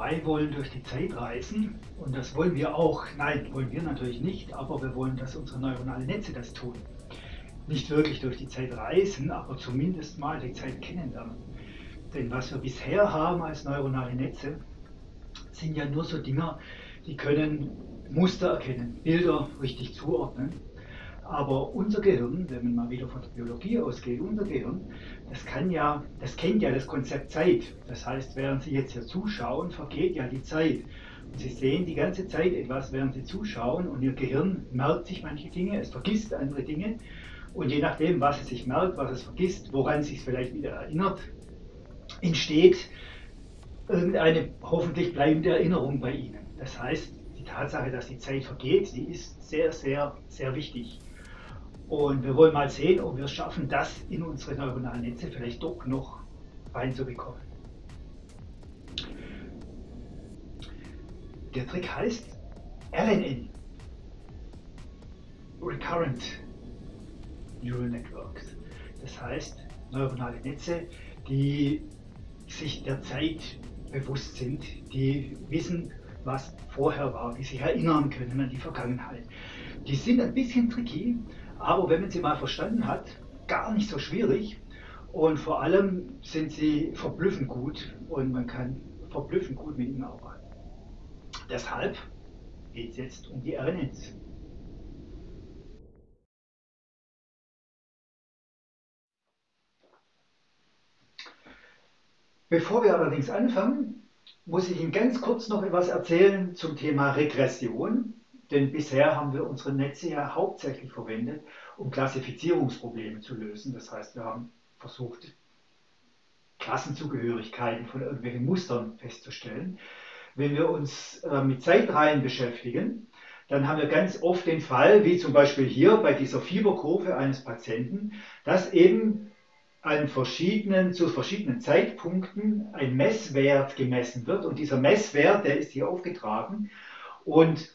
2 wollen durch die Zeit reisen und das wollen wir auch. Nein, wollen wir natürlich nicht, aber wir wollen, dass unsere neuronalen Netze das tun. Nicht wirklich durch die Zeit reisen, aber zumindest mal die Zeit kennenlernen. Denn was wir bisher haben als neuronale Netze, sind ja nur so Dinger, die können Muster erkennen, Bilder richtig zuordnen. Aber unser Gehirn, wenn man mal wieder von der Biologie ausgeht, unser Gehirn, das kennt ja das Konzept Zeit. Das heißt, während Sie jetzt hier zuschauen, vergeht ja die Zeit. Und Sie sehen die ganze Zeit etwas, während Sie zuschauen, und Ihr Gehirn merkt sich manche Dinge, es vergisst andere Dinge. Und je nachdem, was es sich merkt, was es vergisst, woran es sich vielleicht wieder erinnert, entsteht irgendeine hoffentlich bleibende Erinnerung bei Ihnen. Das heißt, die Tatsache, dass die Zeit vergeht, die ist sehr, sehr, sehr wichtig. Und wir wollen mal sehen, ob wir es schaffen, das in unsere neuronalen Netze vielleicht doch noch reinzubekommen. Der Trick heißt RNN, Recurrent Neural Networks. Das heißt, neuronale Netze, die sich der Zeit bewusst sind, die wissen, was vorher war, die sich erinnern können an die Vergangenheit. Die sind ein bisschen tricky, aber wenn man sie mal verstanden hat, gar nicht so schwierig, und vor allem sind sie verblüffend gut und man kann verblüffend gut mit ihnen arbeiten. Deshalb geht es jetzt um die RNNs. Bevor wir allerdings anfangen, muss ich Ihnen ganz kurz noch etwas erzählen zum Thema Regression. Denn bisher haben wir unsere Netze ja hauptsächlich verwendet, um Klassifizierungsprobleme zu lösen. Das heißt, wir haben versucht, Klassenzugehörigkeiten von irgendwelchen Mustern festzustellen. Wenn wir uns mit Zeitreihen beschäftigen, dann haben wir ganz oft den Fall, wie zum Beispiel hier bei dieser Fieberkurve eines Patienten, dass eben zu verschiedenen Zeitpunkten ein Messwert gemessen wird. Und dieser Messwert, der ist hier aufgetragen, und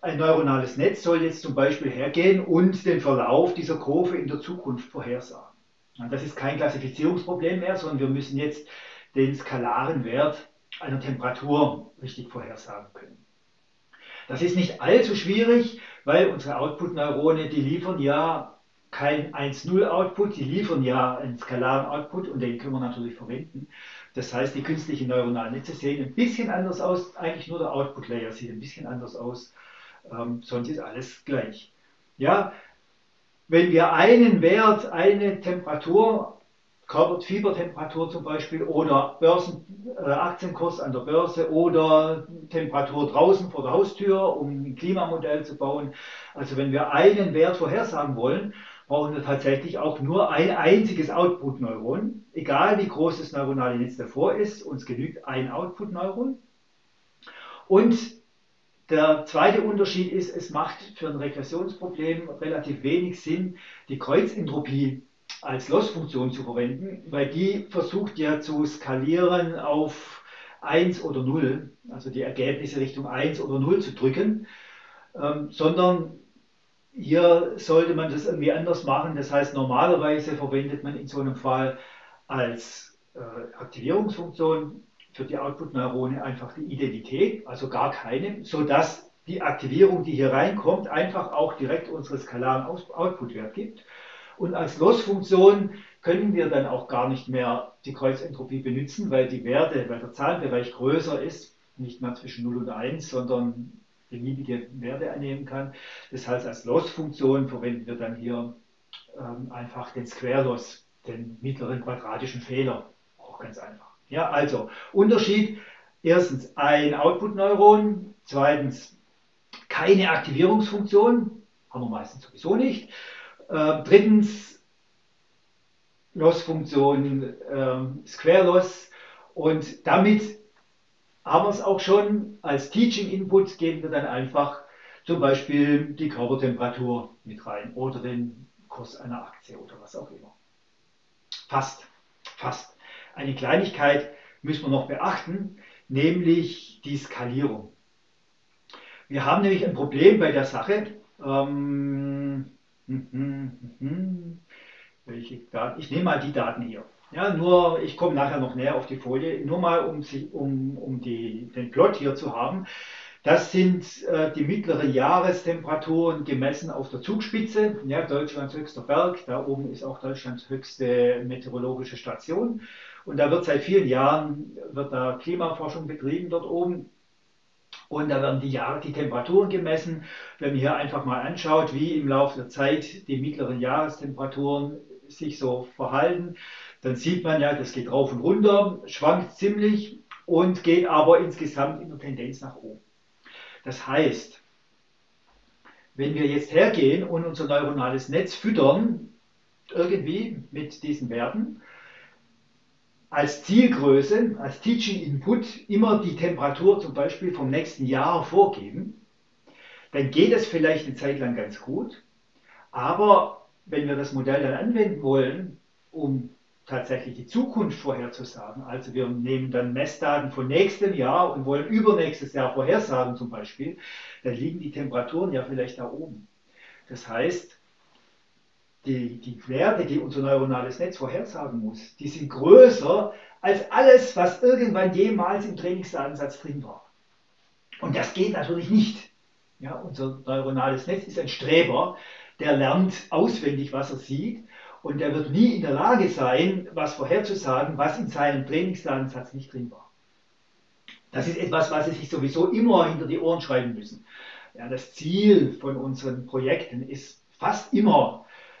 ein neuronales Netz soll jetzt zum Beispiel hergehen und den Verlauf dieser Kurve in der Zukunft vorhersagen. Das ist kein Klassifizierungsproblem mehr, sondern wir müssen jetzt den skalaren Wert einer Temperatur richtig vorhersagen können. Das ist nicht allzu schwierig, weil unsere Output-Neurone, die liefern ja kein 1,0-Output, die liefern ja einen skalaren Output, und den können wir natürlich verwenden. Das heißt, die künstlichen neuronalen Netze sehen ein bisschen anders aus, eigentlich nur der Output-Layer sieht ein bisschen anders aus. Sonst ist alles gleich. Ja, wenn wir einen Wert, eine Temperatur, Körperfiebertemperatur zum Beispiel, oder Aktienkurs an der Börse oder Temperatur draußen vor der Haustür, um ein Klimamodell zu bauen, also wenn wir einen Wert vorhersagen wollen, brauchen wir tatsächlich auch nur ein einziges Output-Neuron. Egal wie groß das neuronale Netz davor ist, uns genügt ein Output-Neuron. Und der zweite Unterschied ist, es macht für ein Regressionsproblem relativ wenig Sinn, die Kreuzentropie als Loss-Funktion zu verwenden, weil die versucht ja zu skalieren auf 1 oder 0, also die Ergebnisse Richtung 1 oder 0 zu drücken, sondern hier sollte man das irgendwie anders machen. Das heißt, normalerweise verwendet man in so einem Fall als Aktivierungsfunktion für die Output-Neurone einfach die Identität, also gar keine, sodass die Aktivierung, die hier reinkommt, einfach auch direkt unseren skalaren Output-Wert gibt. Und als Loss-Funktion können wir dann auch gar nicht mehr die Kreuzentropie benutzen, weil die Werte, weil der Zahlenbereich größer ist, nicht mehr zwischen 0 und 1, sondern beliebige Werte annehmen kann. Das heißt, als Loss-Funktion verwenden wir dann hier einfach den Square-Loss, den mittleren quadratischen Fehler, auch ganz einfach. Ja, also Unterschied: erstens ein Output-Neuron, zweitens keine Aktivierungsfunktion, haben wir meistens sowieso nicht, drittens Loss-Funktion, Square-Loss, und damit haben wir es auch schon. Als Teaching-Input geben wir dann einfach zum Beispiel die Körpertemperatur mit rein oder den Kurs einer Aktie oder was auch immer. Fast, fast. Eine Kleinigkeit müssen wir noch beachten, nämlich die Skalierung. Wir haben nämlich ein Problem bei der Sache. Ich nehme mal die Daten hier. Ja, nur ich komme nachher noch näher auf die Folie, nur mal um den Plot hier zu haben. Das sind die mittlere Jahrestemperaturen gemessen auf der Zugspitze, ja, Deutschlands höchster Berg, da oben ist auch Deutschlands höchste meteorologische Station und da wird seit vielen Jahren da Klimaforschung betrieben dort oben und da werden die Temperaturen gemessen. Wenn man hier einfach mal anschaut, wie im Laufe der Zeit die mittleren Jahrestemperaturen sich so verhalten, dann sieht man ja, das geht rauf und runter, schwankt ziemlich und geht aber insgesamt in der Tendenz nach oben. Das heißt, wenn wir jetzt hergehen und unser neuronales Netz füttern, irgendwie mit diesen Werten, als Zielgröße, als Teaching Input immer die Temperatur zum Beispiel vom nächsten Jahr vorgeben, dann geht es vielleicht eine Zeit lang ganz gut, aber wenn wir das Modell dann anwenden wollen, um tatsächlich die Zukunft vorherzusagen. Also wir nehmen dann Messdaten von nächstem Jahr und wollen übernächstes Jahr vorhersagen zum Beispiel, dann liegen die Temperaturen ja vielleicht da oben. Das heißt, die Werte, die unser neuronales Netz vorhersagen muss, die sind größer als alles, was irgendwann jemals im Trainingsdatensatz drin war. Und das geht natürlich nicht. Ja, unser neuronales Netz ist ein Streber, der lernt auswendig, was er sieht. Und er wird nie in der Lage sein, was vorherzusagen, was in seinem Trainingsdatensatz nicht drin war. Das ist etwas, was Sie sich sowieso immer hinter die Ohren schreiben müssen. Ja, das Ziel von unseren Projekten ist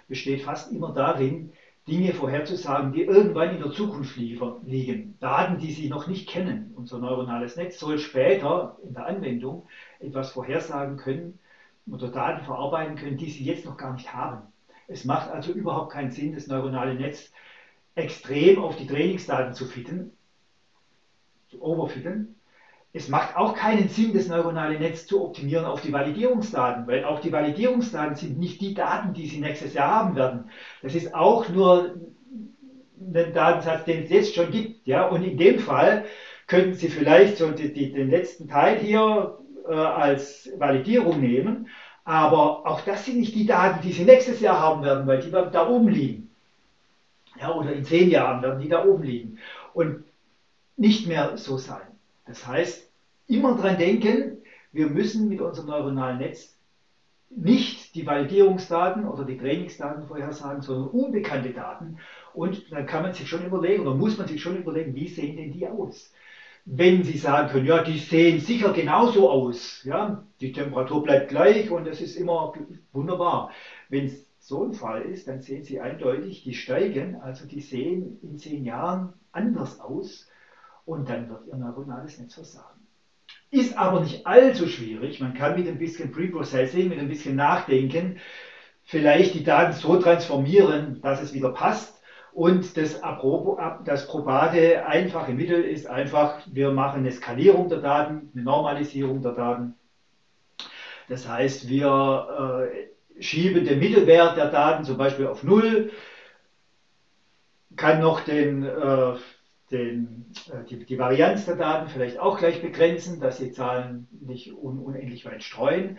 besteht fast immer darin, Dinge vorherzusagen, die irgendwann in der Zukunft liegen. Daten, die Sie noch nicht kennen. Unser neuronales Netz soll später in der Anwendung etwas vorhersagen können oder Daten verarbeiten können, die Sie jetzt noch gar nicht haben. Es macht also überhaupt keinen Sinn, das neuronale Netz extrem auf die Trainingsdaten zu fitten, zu overfitten. Es macht auch keinen Sinn, das neuronale Netz zu optimieren auf die Validierungsdaten, weil auch die Validierungsdaten sind nicht die Daten, die Sie nächstes Jahr haben werden. Das ist auch nur ein Datensatz, den es jetzt schon gibt. Ja? Und in dem Fall könnten Sie vielleicht so den letzten Teil hier als Validierung nehmen. Aber auch das sind nicht die Daten, die Sie nächstes Jahr haben werden, weil die da oben liegen. Ja, oder in 10 Jahren werden die da oben liegen. Und nicht mehr so sein. Das heißt, immer daran denken, wir müssen mit unserem neuronalen Netz nicht die Validierungsdaten oder die Trainingsdaten vorhersagen, sondern unbekannte Daten. Und dann kann man sich schon überlegen, oder muss man sich schon überlegen, wie sehen denn die aus? Wenn Sie sagen können, ja, die sehen sicher genauso aus, ja, die Temperatur bleibt gleich und das ist immer wunderbar. Wenn es so ein Fall ist, dann sehen Sie eindeutig, die steigen, also die sehen in 10 Jahren anders aus und dann wird Ihr neuronales Netz versagen. Ist aber nicht allzu schwierig, man kann mit ein bisschen Preprocessing, mit ein bisschen Nachdenken vielleicht die Daten so transformieren, dass es wieder passt. Und das probate, einfache Mittel ist einfach, wir machen eine Skalierung der Daten, eine Normalisierung der Daten. Das heißt, wir schieben den Mittelwert der Daten zum Beispiel auf 0, kann noch die Varianz der Daten vielleicht auch gleich begrenzen, dass die Zahlen nicht unendlich weit streuen.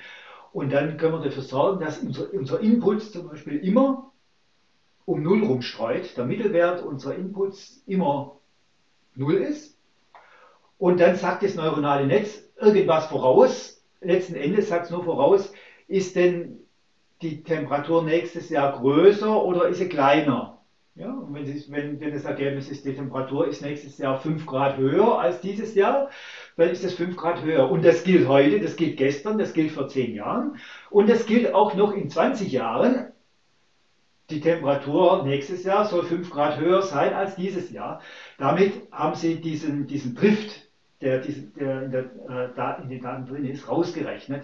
Und dann können wir dafür sorgen, dass unser Input zum Beispiel immer um 0 rumstreut, der Mittelwert unserer Inputs immer 0 ist und dann sagt das neuronale Netz irgendwas voraus, letzten Endes sagt es nur voraus, ist denn die Temperatur nächstes Jahr größer oder ist sie kleiner? Ja, und wenn das Ergebnis ist, die Temperatur ist nächstes Jahr 5 Grad höher als dieses Jahr, dann ist das 5 Grad höher. Und das gilt heute, das gilt gestern, das gilt vor 10 Jahren und das gilt auch noch in 20 Jahren. Die Temperatur nächstes Jahr soll 5 Grad höher sein als dieses Jahr. Damit haben Sie diesen Drift, der in den Daten drin ist, rausgerechnet,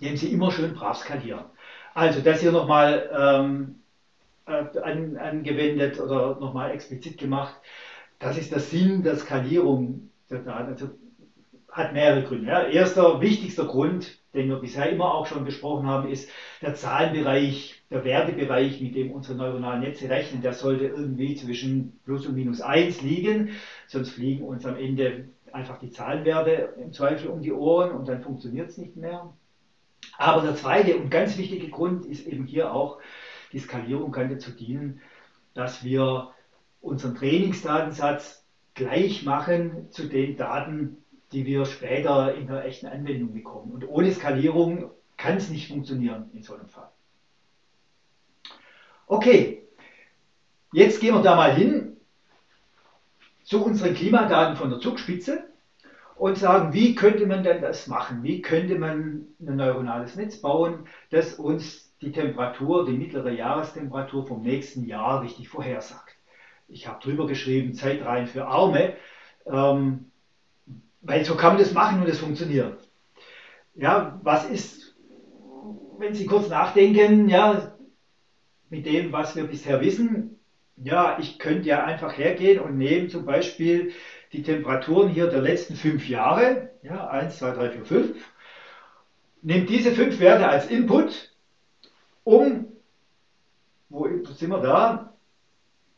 indem Sie immer schön brav skalieren. Also das hier nochmal angewendet oder nochmal explizit gemacht. Das ist der Sinn der Skalierung der Daten. Also hat mehrere Gründe. Ja. Erster, wichtigster Grund, den wir bisher immer auch schon besprochen haben, ist der Zahlenbereich, der Wertebereich, mit dem unsere neuronalen Netze rechnen. Der sollte irgendwie zwischen plus und minus 1 liegen, sonst fliegen uns am Ende einfach die Zahlenwerte im Zweifel um die Ohren und dann funktioniert es nicht mehr. Aber der zweite und ganz wichtige Grund ist eben hier auch, die Skalierung kann dazu dienen, dass wir unseren Trainingsdatensatz gleich machen zu den Daten, die wir später in der echten Anwendung bekommen. Und ohne Skalierung kann es nicht funktionieren in so einem Fall. Okay, jetzt gehen wir da mal hin zu unseren Klimadaten von der Zugspitze und sagen, wie könnte man denn das machen? Wie könnte man ein neuronales Netz bauen, das uns die Temperatur, die mittlere Jahrestemperatur vom nächsten Jahr richtig vorhersagt? Ich habe drüber geschrieben, Zeitreihen für Arme, weil so kann man das machen und es funktioniert. Ja, was ist, wenn Sie kurz nachdenken, ja, mit dem, was wir bisher wissen, ja, ich könnte ja einfach hergehen und nehmen zum Beispiel die Temperaturen hier der letzten 5 Jahre, ja, 1, 2, 3, 4, 5, nehme diese 5 Werte als Input, um, wo sind wir da,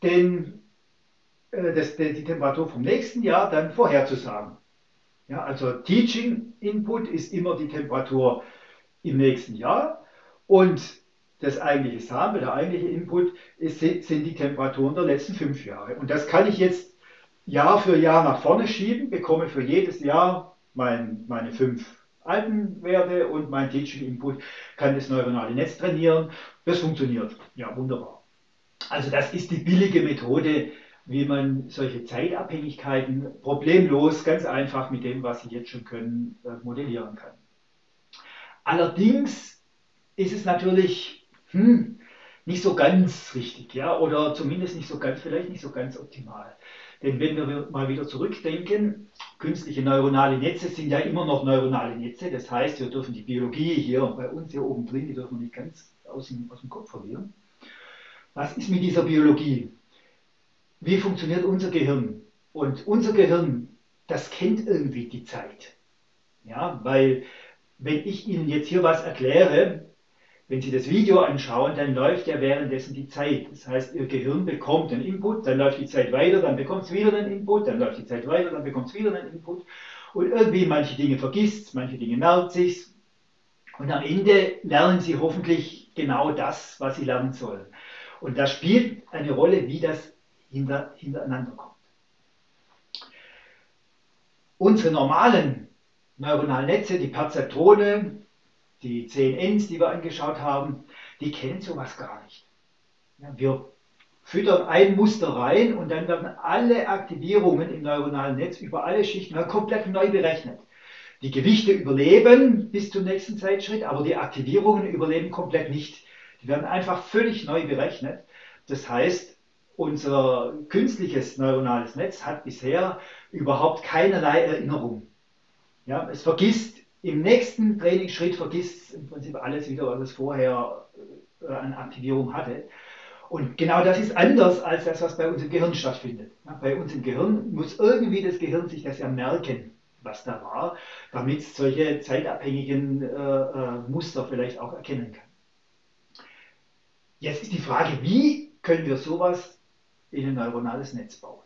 die Temperatur vom nächsten Jahr dann vorherzusagen. Ja, also Teaching Input ist immer die Temperatur im nächsten Jahr und das eigentliche Sample, der eigentliche Input sind die Temperaturen der letzten 5 Jahre. Und das kann ich jetzt Jahr für Jahr nach vorne schieben, bekomme für jedes Jahr meine 5 alten Werte und mein Teaching Input, kann das neuronale Netz trainieren. Das funktioniert. Ja, wunderbar. Also das ist die billige Methode, wie man solche Zeitabhängigkeiten problemlos, ganz einfach mit dem, was Sie jetzt schon können, modellieren kann. Allerdings ist es natürlich nicht so ganz richtig, ja, oder zumindest nicht so ganz, vielleicht nicht so ganz optimal. Denn wenn wir mal wieder zurückdenken, künstliche neuronale Netze sind ja immer noch neuronale Netze, das heißt, wir dürfen die Biologie hier bei uns hier oben drin, die dürfen wir nicht ganz aus dem Kopf verlieren. Was ist mit dieser Biologie? Wie funktioniert unser Gehirn? Und unser Gehirn, das kennt irgendwie die Zeit. Ja, weil wenn ich Ihnen jetzt hier was erkläre, wenn Sie das Video anschauen, dann läuft ja währenddessen die Zeit. Das heißt, Ihr Gehirn bekommt einen Input, dann läuft die Zeit weiter, dann bekommt es wieder einen Input, dann läuft die Zeit weiter, dann bekommt es wieder einen Input. Und irgendwie manche Dinge vergisst es, manche Dinge merkt sich's. Und am Ende lernen Sie hoffentlich genau das, was Sie lernen sollen. Und das spielt eine Rolle, wie das hintereinander kommt. Unsere normalen neuronalen Netze, die Perzeptrone, die 10Ns, die wir angeschaut haben, die kennen sowas gar nicht. Ja, wir füttern ein Muster rein und dann werden alle Aktivierungen im neuronalen Netz über alle Schichten komplett neu berechnet. Die Gewichte überleben bis zum nächsten Zeitschritt, aber die Aktivierungen überleben komplett nicht. Die werden einfach völlig neu berechnet. Das heißt, unser künstliches neuronales Netz hat bisher überhaupt keinerlei Erinnerung. Ja, es vergisst, im nächsten Trainingsschritt vergisst es im Prinzip alles wieder, was es vorher an Aktivierung hatte. Und genau das ist anders als das, was bei uns im Gehirn stattfindet. Ja, bei uns im Gehirn muss irgendwie das Gehirn sich das ja merken, was da war, damit es solche zeitabhängigen Muster vielleicht auch erkennen kann. Jetzt ist die Frage, wie können wir sowas in ein neuronales Netz bauen?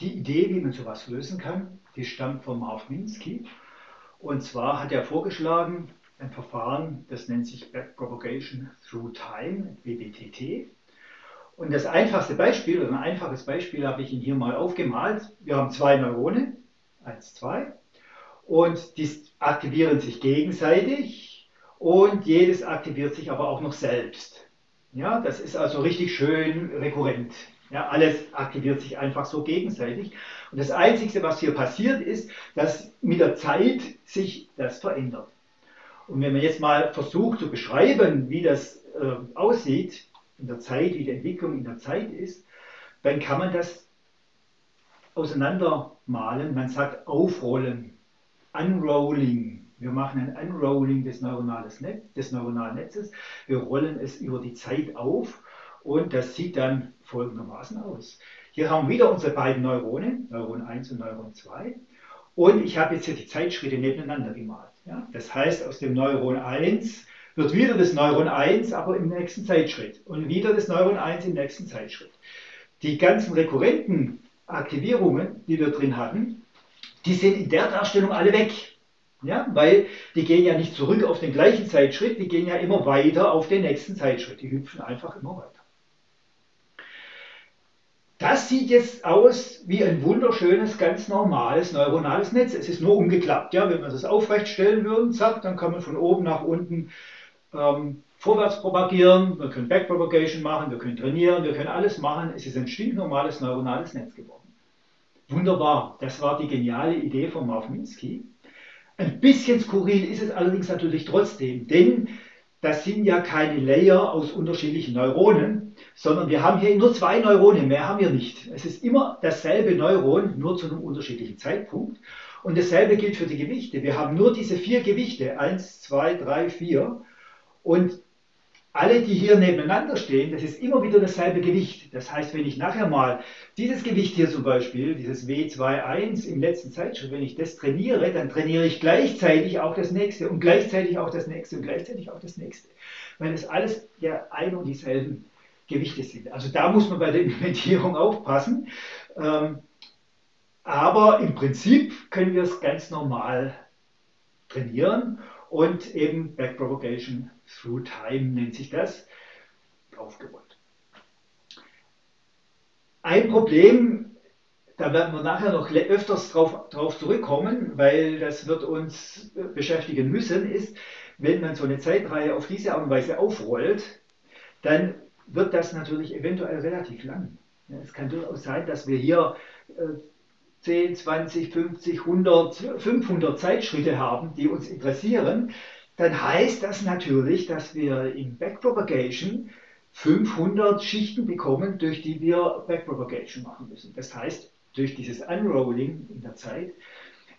Die Idee, wie man sowas lösen kann, die stammt von Marv Minsky. Und zwar hat er vorgeschlagen, ein Verfahren, das nennt sich Backpropagation Through Time, BPTT. Und das einfachste Beispiel, oder ein einfaches Beispiel habe ich Ihnen hier mal aufgemalt. Wir haben 2 Neuronen, 1, 2, und die aktivieren sich gegenseitig und jedes aktiviert sich aber auch noch selbst. Ja, das ist also richtig schön rekurrent. Ja, alles aktiviert sich einfach so gegenseitig. Und das Einzige, was hier passiert, ist, dass mit der Zeit sich das verändert. Und wenn man jetzt mal versucht zu beschreiben, wie das aussieht, in der Zeit, wie die Entwicklung in der Zeit ist, dann kann man das auseinandermalen. Man sagt aufrollen, unrolling. Wir machen ein Unrolling des neuronalen Netzes. Wir rollen es über die Zeit auf und das sieht dann folgendermaßen aus. Hier haben wir wieder unsere beiden Neuronen, Neuron 1 und Neuron 2. Und ich habe jetzt hier die Zeitschritte nebeneinander gemalt. Ja? Das heißt, aus dem Neuron 1 wird wieder das Neuron 1, aber im nächsten Zeitschritt. Und wieder das Neuron 1 im nächsten Zeitschritt. Die ganzen rekurrenten Aktivierungen, die wir drin hatten, die sind in der Darstellung alle weg. Ja, weil die gehen ja nicht zurück auf den gleichen Zeitschritt, die gehen ja immer weiter auf den nächsten Zeitschritt. Die hüpfen einfach immer weiter. Das sieht jetzt aus wie ein wunderschönes, ganz normales neuronales Netz. Es ist nur umgeklappt. Ja? Wenn wir das aufrecht stellen würden, zack, dann kann man von oben nach unten vorwärts propagieren. Wir können Backpropagation machen, wir können trainieren, wir können alles machen. Es ist ein stinknormales neuronales Netz geworden. Wunderbar, das war die geniale Idee von Marv Minsky. Ein bisschen skurril ist es allerdings natürlich trotzdem, denn das sind ja keine Layer aus unterschiedlichen Neuronen, sondern wir haben hier nur zwei Neuronen, mehr haben wir nicht. Es ist immer dasselbe Neuron, nur zu einem unterschiedlichen Zeitpunkt. Und dasselbe gilt für die Gewichte. Wir haben nur diese 4 Gewichte, 1, 2, 3, 4. Und alle, die hier nebeneinander stehen, das ist immer wieder dasselbe Gewicht. Das heißt, wenn ich nachher mal dieses Gewicht hier zum Beispiel, dieses W21 im letzten Zeitschritt, wenn ich das trainiere, dann trainiere ich gleichzeitig auch das nächste und gleichzeitig auch das nächste und gleichzeitig auch das nächste. Weil das alles ja ein und dieselben Gewichte sind. Also da muss man bei der Implementierung aufpassen. Aber im Prinzip können wir es ganz normal trainieren und eben Backpropagation Through Time nennt sich das, aufgerollt. Ein Problem, da werden wir nachher noch öfters drauf zurückkommen, weil das wird uns beschäftigen müssen, ist, wenn man so eine Zeitreihe auf diese Art und Weise aufrollt, dann wird das natürlich eventuell relativ lang. Ja, es kann durchaus sein, dass wir hier 10, 20, 50, 100, 500 Zeitschritte haben, die uns interessieren. Dann heißt das natürlich, dass wir in Backpropagation 500 Schichten bekommen, durch die wir Backpropagation machen müssen. Das heißt, durch dieses Unrolling in der Zeit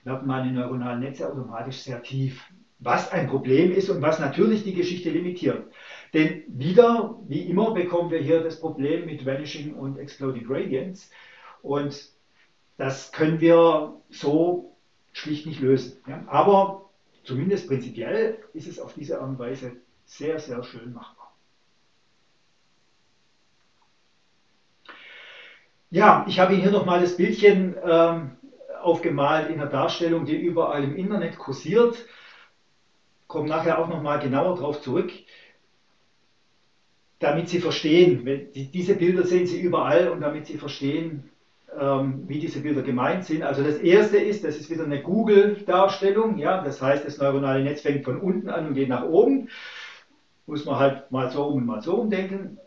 werden meine neuronalen Netze automatisch sehr tief, was ein Problem ist und was natürlich die Geschichte limitiert. Denn wieder, wie immer, bekommen wir hier das Problem mit Vanishing und Exploding Gradients und das können wir so schlicht nicht lösen. Ja? Aber zumindest prinzipiell ist es auf diese Art und Weise sehr, sehr schön machbar. Ja, ich habe Ihnen hier nochmal das Bildchen aufgemalt in der Darstellung, die überall im Internet kursiert. Ich komme nachher auch nochmal genauer darauf zurück, damit Sie verstehen, wenn diese Bilder sehen Sie überall und damit Sie verstehen, wie diese Bilder gemeint sind. Also das erste ist, das ist wieder eine Google-Darstellung, ja? Das heißt, das neuronale Netz fängt von unten an und geht nach oben. Muss man halt mal so um und mal so umdenken.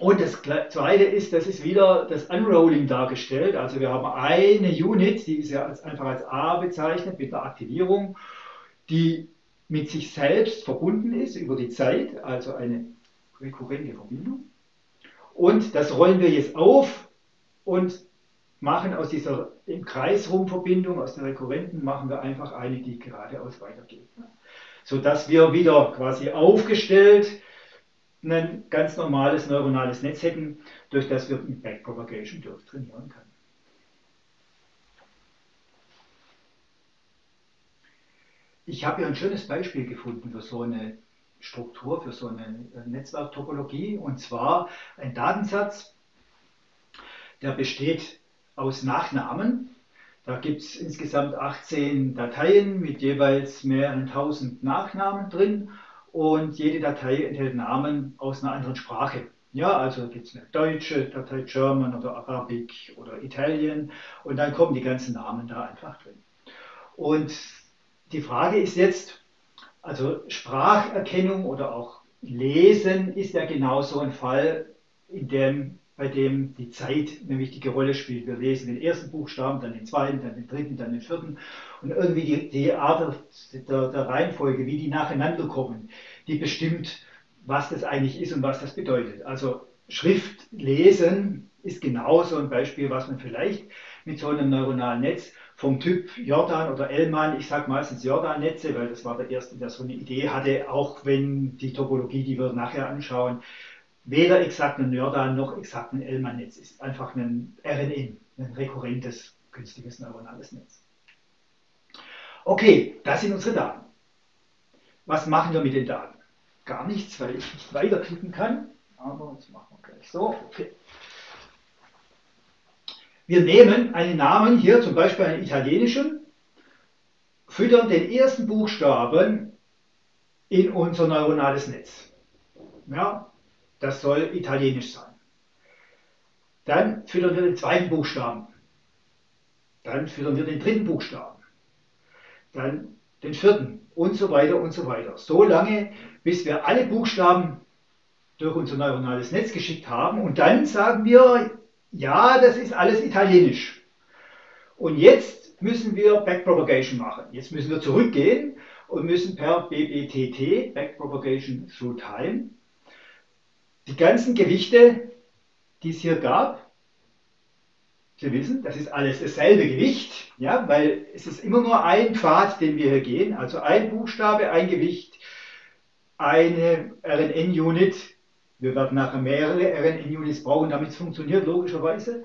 Und das zweite ist, das ist wieder das Unrolling dargestellt. Also wir haben eine Unit, die ist ja einfach als A bezeichnet mit einer Aktivierung, die mit sich selbst verbunden ist über die Zeit, also eine rekurrente Verbindung. Und das rollen wir jetzt auf und machen aus dieser im Kreis rum Verbindung, aus der Rekurrenten, machen wir einfach eine, die geradeaus weitergeht. Sodass wir wieder quasi aufgestellt ein ganz normales neuronales Netz hätten, durch das wir mit Backpropagation durchtrainieren können. Ich habe hier ein schönes Beispiel gefunden für so eine Struktur, für so eine Netzwerktopologie, und zwar ein Datensatz, der besteht aus Nachnamen. Da gibt es insgesamt 18 Dateien mit jeweils mehreren 1000 Nachnamen drin und jede Datei enthält Namen aus einer anderen Sprache. Ja, also gibt es eine deutsche Datei, German oder Arabic oder Italien und dann kommen die ganzen Namen da einfach drin. Und die Frage ist jetzt, also Spracherkennung oder auch Lesen ist ja genau so ein Fall, in dem bei dem die Zeit eine wichtige Rolle spielt. Wir lesen den ersten Buchstaben, dann den zweiten, dann den dritten, dann den vierten und irgendwie die Art der Reihenfolge, wie die nacheinander kommen, die bestimmt, was das eigentlich ist und was das bedeutet. Also Schriftlesen ist genau so ein Beispiel, was man vielleicht mit so einem neuronalen Netz vom Typ Jordan oder Elman, ich sage meistens Jordan-Netze, weil das war der erste, der so eine Idee hatte, auch wenn die Topologie, die wir nachher anschauen, weder exakt ein Jordan noch exakt ein Elman-Netz ist. Einfach ein RNN, ein rekurrentes, günstiges neuronales Netz. Okay, das sind unsere Daten. Was machen wir mit den Daten? Gar nichts, weil ich nicht weiterklicken kann. Aber jetzt machen wir gleich so. Okay. Wir nehmen einen Namen hier, zum Beispiel einen italienischen, füttern den ersten Buchstaben in unser neuronales Netz. Ja, das soll italienisch sein. Dann füttern wir den zweiten Buchstaben. Dann füttern wir den dritten Buchstaben. Dann den vierten und so weiter und so weiter. So lange, bis wir alle Buchstaben durch unser neuronales Netz geschickt haben. Und dann sagen wir, ja, das ist alles italienisch. Und jetzt müssen wir Backpropagation machen. Jetzt müssen wir zurückgehen und müssen per BBTT, Backpropagation Through Time, die ganzen Gewichte, die es hier gab, Sie wissen, das ist alles dasselbe Gewicht, ja, weil es ist immer nur ein Pfad, den wir hier gehen, also ein Buchstabe, ein Gewicht, eine RNN-Unit, wir werden nachher mehrere RNN-Units brauchen, damit es funktioniert, logischerweise,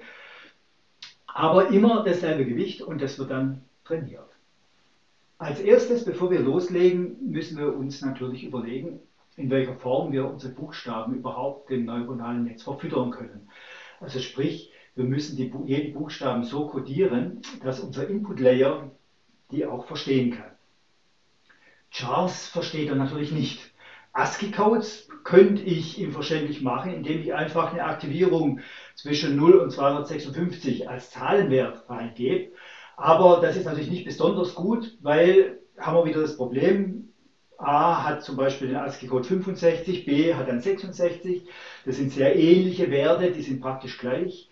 aber immer dasselbe Gewicht und das wird dann trainiert. Als erstes, bevor wir loslegen, müssen wir uns natürlich überlegen, in welcher Form wir unsere Buchstaben überhaupt dem neuronalen Netz verfüttern können. Also sprich, wir müssen jeden Buchstaben so codieren, dass unser Input-Layer die auch verstehen kann. Chars versteht er natürlich nicht. ASCII-Codes könnte ich ihm verständlich machen, indem ich einfach eine Aktivierung zwischen 0 und 256 als Zahlenwert reingebe. Aber das ist natürlich nicht besonders gut, weil haben wir wieder das Problem, A hat zum Beispiel den ASCII-Code 65, B hat dann 66. Das sind sehr ähnliche Werte, die sind praktisch gleich.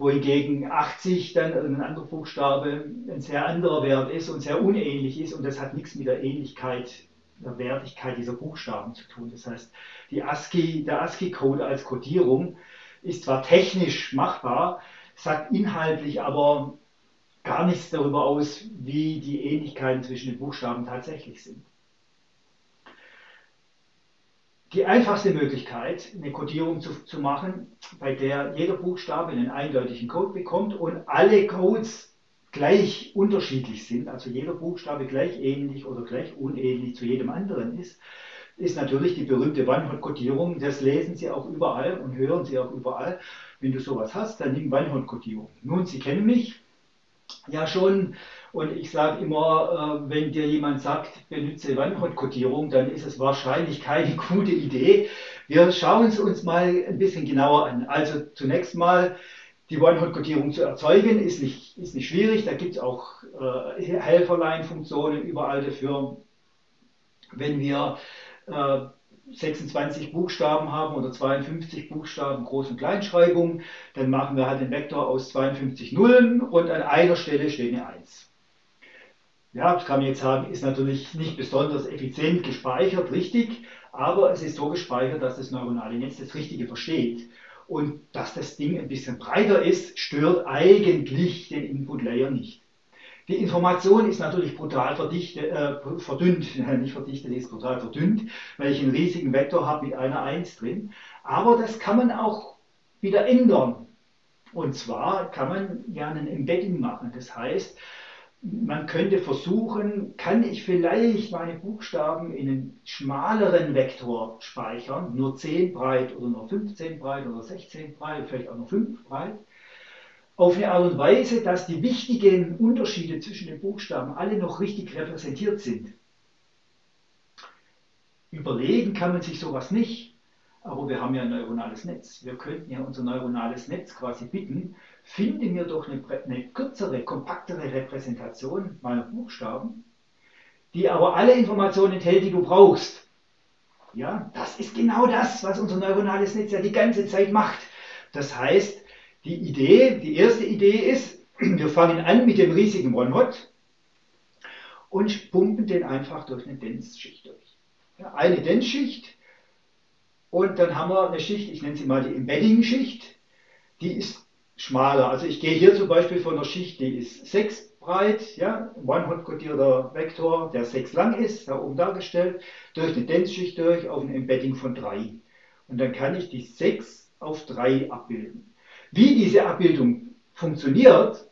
Wohingegen 80 dann ein anderer Buchstabe ein sehr anderer Wert ist und sehr unähnlich ist. Und das hat nichts mit der Ähnlichkeit der Wertigkeit dieser Buchstaben zu tun. Das heißt, der ASCII-Code als Codierung ist zwar technisch machbar, sagt inhaltlich aber gar nichts darüber aus, wie die Ähnlichkeiten zwischen den Buchstaben tatsächlich sind. Die einfachste Möglichkeit, eine Codierung zu machen, bei der jeder Buchstabe einen eindeutigen Code bekommt und alle Codes gleich unterschiedlich sind, also jeder Buchstabe gleich ähnlich oder gleich unähnlich zu jedem anderen ist, ist natürlich die berühmte One-Hot-Codierung. Das lesen Sie auch überall und hören Sie auch überall. Wenn du sowas hast, dann nimm One-Hot-Codierung. Nun, Sie kennen mich ja schon und ich sage immer, wenn dir jemand sagt, benutze One-Hot-Codierung, dann ist es wahrscheinlich keine gute Idee. Wir schauen es uns mal ein bisschen genauer an. Also zunächst mal, die One-Hot-Codierung zu erzeugen, ist nicht schwierig. Da gibt es auch Helferlein-Funktionen überall dafür. Wenn wir 26 Buchstaben haben oder 52 Buchstaben Groß- und Kleinschreibung, dann machen wir halt den Vektor aus 52 Nullen und an einer Stelle steht eine 1. Ja, das kann man jetzt sagen, ist natürlich nicht besonders effizient gespeichert, richtig, aber es ist so gespeichert, dass das neuronale Netz das Richtige versteht. Und dass das Ding ein bisschen breiter ist, stört eigentlich den Input-Layer nicht. Die Information ist natürlich brutal verdünnt, weil ich einen riesigen Vektor habe mit einer 1 drin. Aber das kann man auch wieder ändern. Und zwar kann man ja ein Embedding machen. Das heißt, man könnte versuchen, kann ich vielleicht meine Buchstaben in einen schmaleren Vektor speichern, nur 10 breit oder nur 15 breit oder 16 breit, vielleicht auch nur 5 breit, auf eine Art und Weise, dass die wichtigen Unterschiede zwischen den Buchstaben alle noch richtig repräsentiert sind. Überlegen kann man sich sowas nicht, aber wir haben ja ein neuronales Netz. Wir könnten ja unser neuronales Netz quasi bitten, finde mir doch eine kürzere, kompaktere Repräsentation meiner Buchstaben, die aber alle Informationen enthält, die du brauchst. Ja, das ist genau das, was unser neuronales Netz ja die ganze Zeit macht. Das heißt, die erste Idee ist, wir fangen an mit dem riesigen One-Hot und pumpen den einfach durch eine Dense-Schicht durch. Ja, eine Dense-Schicht und dann haben wir eine Schicht, ich nenne sie mal die Embedding-Schicht, die ist schmaler. Also ich gehe hier zum Beispiel von einer Schicht, die ist 6 breit, ja, One-Hot-codierter Vektor, der 6 lang ist, da oben dargestellt, durch eine Dense-Schicht durch auf ein Embedding von 3. Und dann kann ich die 6 auf 3 abbilden. Wie diese Abbildung funktioniert,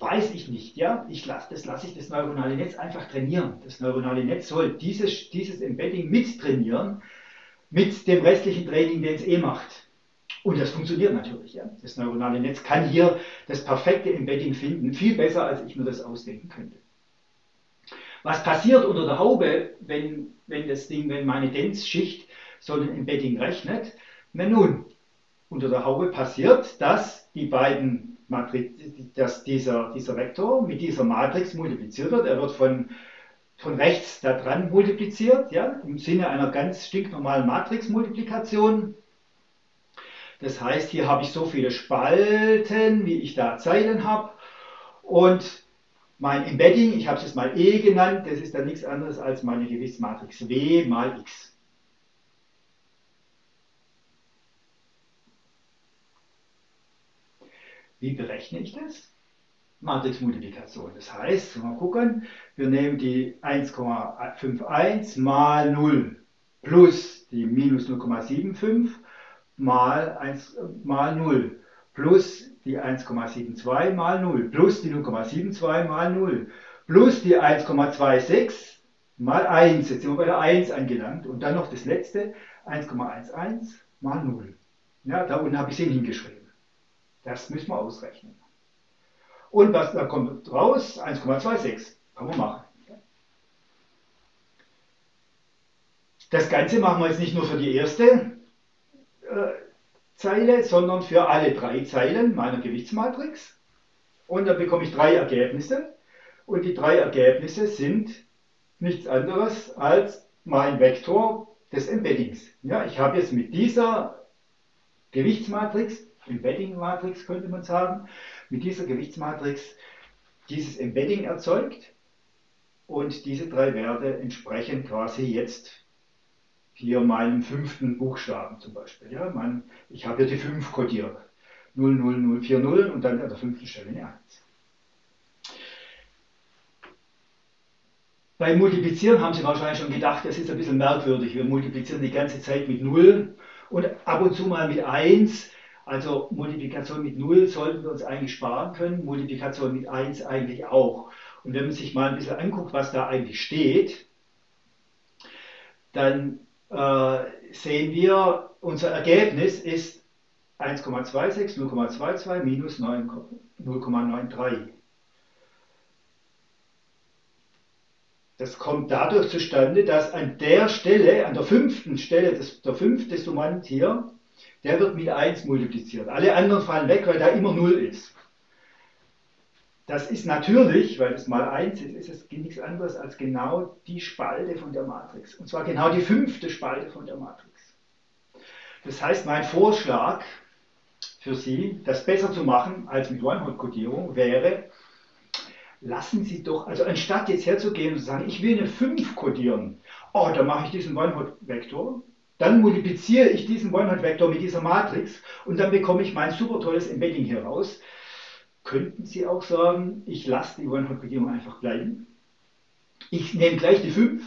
weiß ich nicht. Ja? Das lasse ich das neuronale Netz einfach trainieren. Das neuronale Netz soll dieses Embedding mittrainieren, mit dem restlichen Training, den es eh macht. Und das funktioniert natürlich. Ja. Das neuronale Netz kann hier das perfekte Embedding finden, viel besser, als ich mir das ausdenken könnte. Was passiert unter der Haube, wenn meine Dense-Schicht so ein Embedding rechnet? Na nun, unter der Haube passiert, dass die beiden Matrizen, dass dieser Vektor mit dieser Matrix multipliziert wird. Er wird von rechts da dran multipliziert, ja, im Sinne einer ganz stinknormalen Matrixmultiplikation. Das heißt, hier habe ich so viele Spalten, wie ich da Zeilen habe. Und mein Embedding, ich habe es jetzt mal E genannt, das ist dann nichts anderes als meine Gewichtsmatrix W mal X. Wie berechne ich das? Matrixmultiplikation. Das heißt, mal gucken, wir nehmen die 1,51 mal 0 plus die minus 0,75 mal 1 mal 0 plus die 1,72 mal 0 plus die 0,72 mal 0 plus die 1,26 mal 1. Jetzt sind wir bei der 1 angelangt und dann noch das letzte 1,11 mal 0. Ja, da unten habe ich 10 hingeschrieben. Das müssen wir ausrechnen. Und was da kommt raus? 1,26. Kann man machen. Das Ganze machen wir jetzt nicht nur für die erste Zeile, sondern für alle 3 Zeilen meiner Gewichtsmatrix. Und dann bekomme ich 3 Ergebnisse. Und die 3 Ergebnisse sind nichts anderes als mein Vektor des Embeddings. Ja, ich habe jetzt mit dieser Gewichtsmatrix, Embedding-Matrix könnte man sagen, mit dieser Gewichtsmatrix dieses Embedding erzeugt und diese 3 Werte entsprechen quasi jetzt hier meinem 5. Buchstaben zum Beispiel. Ja, ich habe hier die 5 kodiert. 0, 0, 0, 4, 0 und dann an der 5. Stelle eine 1. Beim Multiplizieren haben Sie wahrscheinlich schon gedacht, das ist ein bisschen merkwürdig. Wir multiplizieren die ganze Zeit mit 0 und ab und zu mal mit 1. Also Multiplikation mit 0 sollten wir uns eigentlich sparen können, Multiplikation mit 1 eigentlich auch. Und wenn man sich mal ein bisschen anguckt, was da eigentlich steht, dann sehen wir, unser Ergebnis ist 1,26, 0,22 minus 0,93. Das kommt dadurch zustande, dass an der Stelle, an der 5. Stelle, der 5. Summand hier, der wird mit 1 multipliziert. Alle anderen fallen weg, weil da immer 0 ist. Das ist natürlich, weil es mal 1 ist, ist es nichts anderes als genau die Spalte von der Matrix. Und zwar genau die 5. Spalte von der Matrix. Das heißt, mein Vorschlag für Sie, das besser zu machen als mit One-Hot-Codierung, wäre, lassen Sie doch, also anstatt jetzt herzugehen und zu sagen, ich will eine 5 codieren, oh, dann mache ich diesen One-Hot-Vektor, dann multipliziere ich diesen One-Hot-Vektor mit dieser Matrix und dann bekomme ich mein super tolles Embedding hier raus. Könnten Sie auch sagen, ich lasse die One-Hot-Codierung einfach bleiben. Ich nehme gleich die 5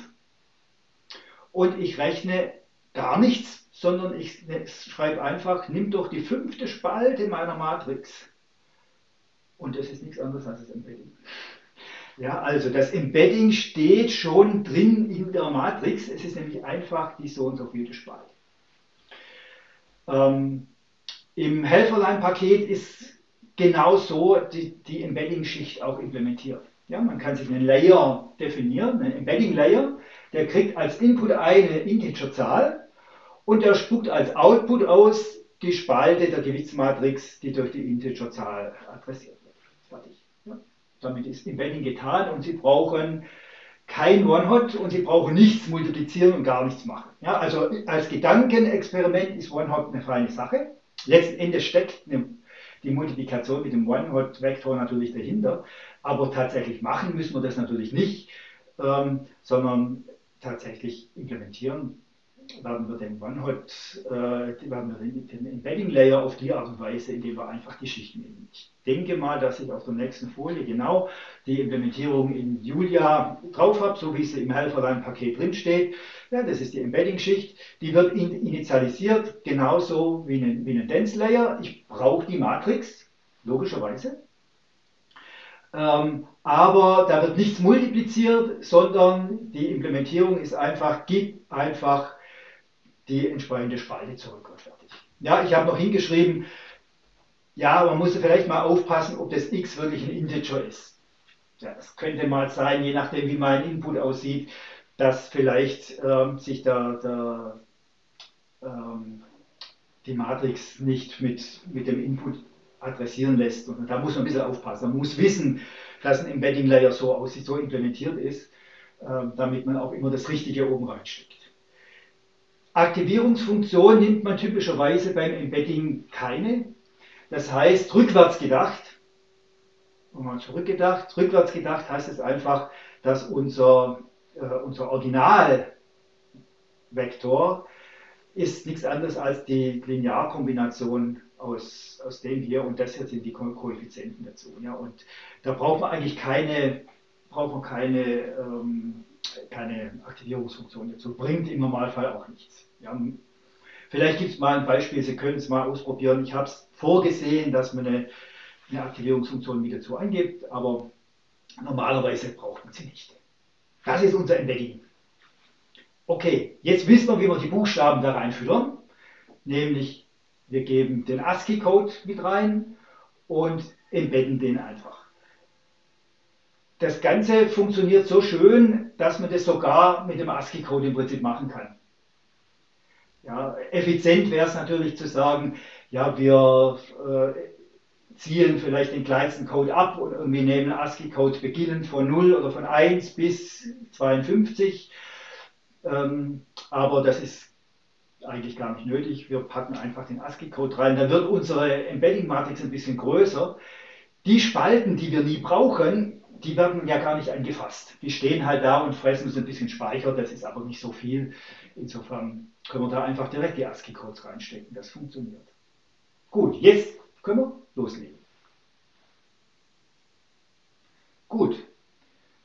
und ich rechne gar nichts, sondern ich schreibe einfach, nimm doch die 5. Spalte meiner Matrix. Und das ist nichts anderes als das Embedding. Ja, also das Embedding steht schon drin in der Matrix. Es ist nämlich einfach die so und so viele Spalte. Im Helferlein-Paket ist genauso die Embedding-Schicht auch implementiert. Ja, man kann sich einen Layer definieren, einen Embedding-Layer. Der kriegt als Input eine Integerzahl und der spuckt als Output aus die Spalte der Gewichtsmatrix, die durch die Integerzahl adressiert wird. Fertig. Damit ist Embedding getan und Sie brauchen kein One-Hot und Sie brauchen nichts multiplizieren und gar nichts machen. Ja, also als Gedankenexperiment ist One-Hot eine feine Sache. Letzten Endes steckt die Multiplikation mit dem One-Hot-Vektor natürlich dahinter, aber tatsächlich machen müssen wir das natürlich nicht, sondern tatsächlich implementieren werden wir den Embedding-Layer auf die Art und Weise, indem wir einfach die Schichten nehmen. Ich denke mal, dass ich auf der nächsten Folie genau die Implementierung in Julia drauf habe, so wie es im Helferlein-Paket drinsteht. Ja, das ist die Embedding-Schicht. Die wird initialisiert, genauso wie ein Dense-Layer. Ich brauche die Matrix, logischerweise. Aber da wird nichts multipliziert, sondern die Implementierung ist einfach, gib einfach die entsprechende Spalte zurück und fertig. Ja, ich habe noch hingeschrieben, ja, man muss vielleicht mal aufpassen, ob das x wirklich ein Integer ist. ja, das könnte mal sein, je nachdem wie mein Input aussieht, dass vielleicht sich da die Matrix nicht mit dem Input adressieren lässt. Und da muss man ein bisschen aufpassen. Man muss wissen, dass ein Embedding Layer so aussieht, so implementiert ist, damit man auch immer das Richtige oben reinsteckt. Aktivierungsfunktion nimmt man typischerweise beim Embedding keine. Das heißt, rückwärts gedacht, und man zurückgedacht, rückwärts gedacht heißt es einfach, dass unser Originalvektor ist nichts anderes als die Linearkombination aus dem hier, und das hier sind die Koeffizienten dazu. Ja? Und da braucht man eigentlich keine Aktivierungsfunktion dazu. Bringt im Normalfall auch nichts. Ja? Vielleicht gibt es mal ein Beispiel, Sie können es mal ausprobieren. Ich habe es vorgesehen, dass man eine Aktivierungsfunktion mit dazu eingibt, aber normalerweise braucht man sie nicht. Das ist unser Embedding. Okay, jetzt wissen wir, wie wir die Buchstaben da reinfüttern, nämlich wir geben den ASCII-Code mit rein und embedden den einfach. Das Ganze funktioniert so schön, dass man das sogar mit dem ASCII-Code im Prinzip machen kann. Ja, effizient wäre es natürlich zu sagen, ja, wir ziehen vielleicht den kleinsten Code ab und irgendwie nehmen ASCII-Code beginnend von 0 oder von 1 bis 52. Aber das ist eigentlich gar nicht nötig. Wir packen einfach den ASCII-Code rein. Dann wird unsere Embedding-Matrix ein bisschen größer. Die Spalten, die wir nie brauchen, die werden ja gar nicht angefasst. Die stehen halt da und fressen uns ein bisschen Speicher. Das ist aber nicht so viel. Insofern können wir da einfach direkt die ASCII-Codes reinstecken. Das funktioniert. Gut, jetzt können wir loslegen. Gut.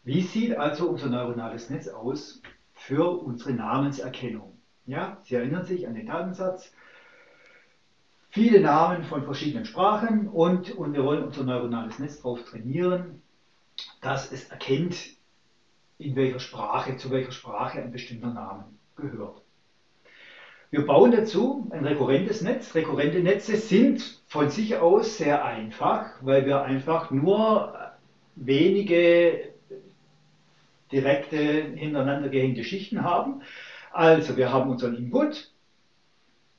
Wie sieht also unser neuronales Netz aus für unsere Namenserkennung? Ja, Sie erinnern sich an den Datensatz. Viele Namen von verschiedenen Sprachen und wir wollen unser neuronales Netz darauf trainieren, dass es erkennt, in welcher Sprache, zu welcher Sprache ein bestimmter Name gehört. Wir bauen dazu ein rekurrentes Netz. Rekurrente Netze sind von sich aus sehr einfach, weil wir einfach nur wenige direkte, hintereinander gehängte Schichten haben. Also wir haben unseren Input,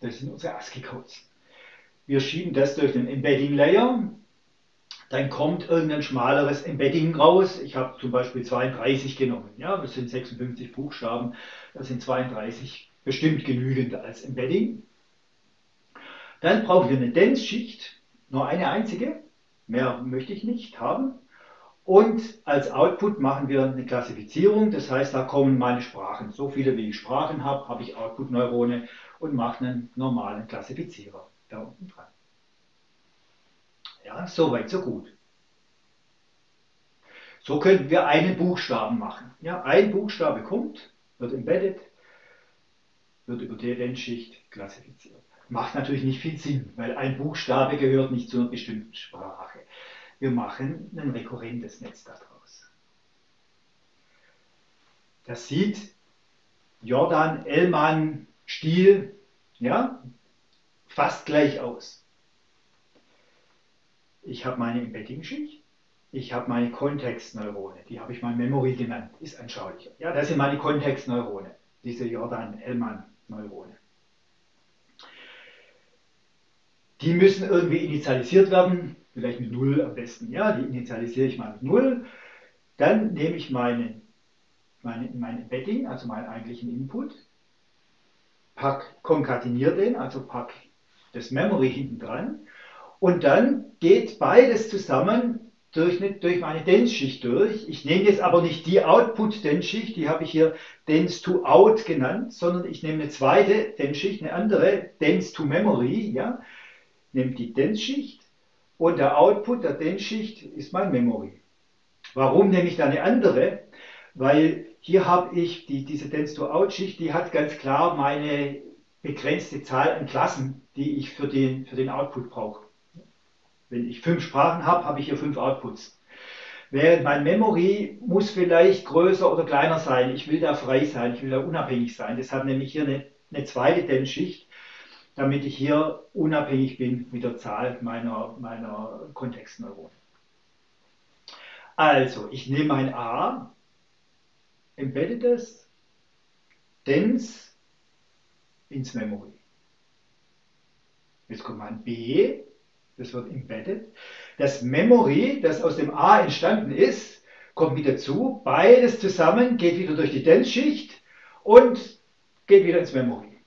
das sind unsere ASCII-Codes. Wir schieben das durch den Embedding-Layer, dann kommt irgendein schmaleres Embedding raus. Ich habe zum Beispiel 32 genommen. Ja, das sind 56 Buchstaben, das sind 32 bestimmt genügend als Embedding. Dann brauchen wir eine Dense-Schicht, nur eine einzige, mehr möchte ich nicht haben. Und als Output machen wir eine Klassifizierung, das heißt, da kommen meine Sprachen. So viele wie ich Sprachen habe, habe ich Output-Neurone und mache einen normalen Klassifizierer da unten dran. Ja, soweit, so gut. So könnten wir einen Buchstaben machen. Ja, ein Buchstabe kommt, wird embedded, wird über die Dense-Schicht klassifiziert. Macht natürlich nicht viel Sinn, weil ein Buchstabe gehört nicht zu einer bestimmten Sprache. Wir machen ein rekurrentes Netz daraus. Das sieht Jordan, Elman, Stil, ja, fast gleich aus. Ich habe meine Embedding-Schicht, ich habe meine Kontextneurone, die habe ich mal Memory genannt, ist anschaulich. Ja, das sind meine Kontextneurone, diese Jordan-Elman-Neurone. Die müssen irgendwie initialisiert werden, vielleicht mit 0 am besten. Ja, die initialisiere ich mal mit 0. Dann nehme ich mein Embedding, also meinen eigentlichen Input, konkateniere den, also pack das Memory hinten dran. Und dann geht beides zusammen durch meine Dense-Schicht durch. Ich nehme jetzt aber nicht die Output-Dense-Schicht, die habe ich hier Dense-to-Out genannt, sondern ich nehme eine zweite Dense-Schicht, eine andere, Dense-to-Memory, ja. Nehme die Dense-Schicht und der Output der Dense-Schicht ist mein Memory. Warum nehme ich da eine andere? Weil hier habe ich diese Dense-to-Out-Schicht, die hat ganz klar meine begrenzte Zahl an Klassen, die ich für den Output brauche. Wenn ich 5 Sprachen habe, habe ich hier 5 Outputs. Während mein Memory muss vielleicht größer oder kleiner sein. Ich will da frei sein, ich will da unabhängig sein. Deshalb nehme ich hier eine zweite Dense-Schicht, damit ich hier unabhängig bin mit der Zahl meiner Kontextneuronen. Also, ich nehme ein A, embedde das, dense ins Memory. Jetzt kommt mein B, das wird embedded. Das Memory, das aus dem A entstanden ist, kommt wieder zu. Beides zusammen geht wieder durch die Dense-Schicht und geht wieder ins Memory.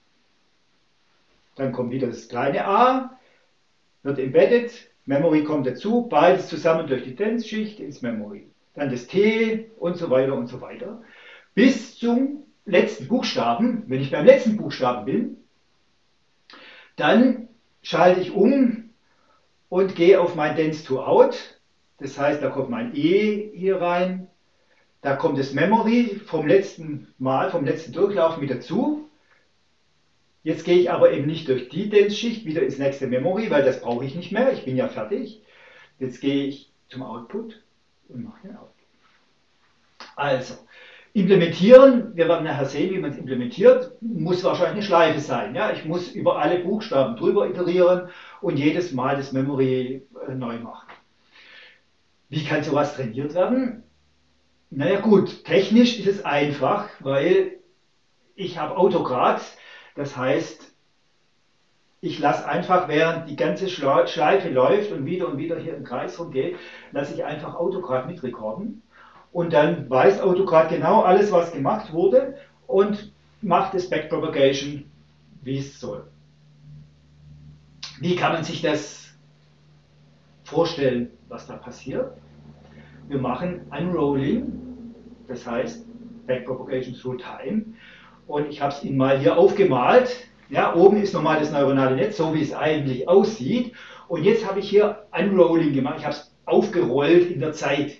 Dann kommt wieder das kleine A, wird embedded, Memory kommt dazu, beides zusammen durch die Dense-Schicht ins Memory. Dann das T und so weiter, bis zum letzten Buchstaben. Wenn ich beim letzten Buchstaben bin, dann schalte ich um und gehe auf mein Dense to Out. Das heißt, da kommt mein E hier rein, da kommt das Memory vom letzten Mal, vom letzten Durchlauf mit dazu. Jetzt gehe ich aber eben nicht durch die Dense-Schicht wieder ins nächste Memory, weil das brauche ich nicht mehr, ich bin ja fertig. Jetzt gehe ich zum Output und mache den Output. Also, implementieren, wir werden nachher sehen, wie man es implementiert, muss wahrscheinlich eine Schleife sein. Ja? Ich muss über alle Buchstaben drüber iterieren und jedes Mal das Memory neu machen. Wie kann sowas trainiert werden? Naja gut, technisch ist es einfach, weil ich habe Autograd. Das heißt, ich lasse einfach, während die ganze Schleife läuft und wieder hier im Kreis rumgeht, lasse ich einfach Autograd mitrekorden. Und dann weiß Autograd genau alles, was gemacht wurde und macht das Backpropagation, wie es soll. Wie kann man sich das vorstellen, was da passiert? Wir machen Unrolling, das heißt Backpropagation Through Time. Und ich habe es Ihnen mal hier aufgemalt. Ja, oben ist nochmal das neuronale Netz, so wie es eigentlich aussieht. Und jetzt habe ich hier Unrolling gemacht. Ich habe es aufgerollt in der Zeit.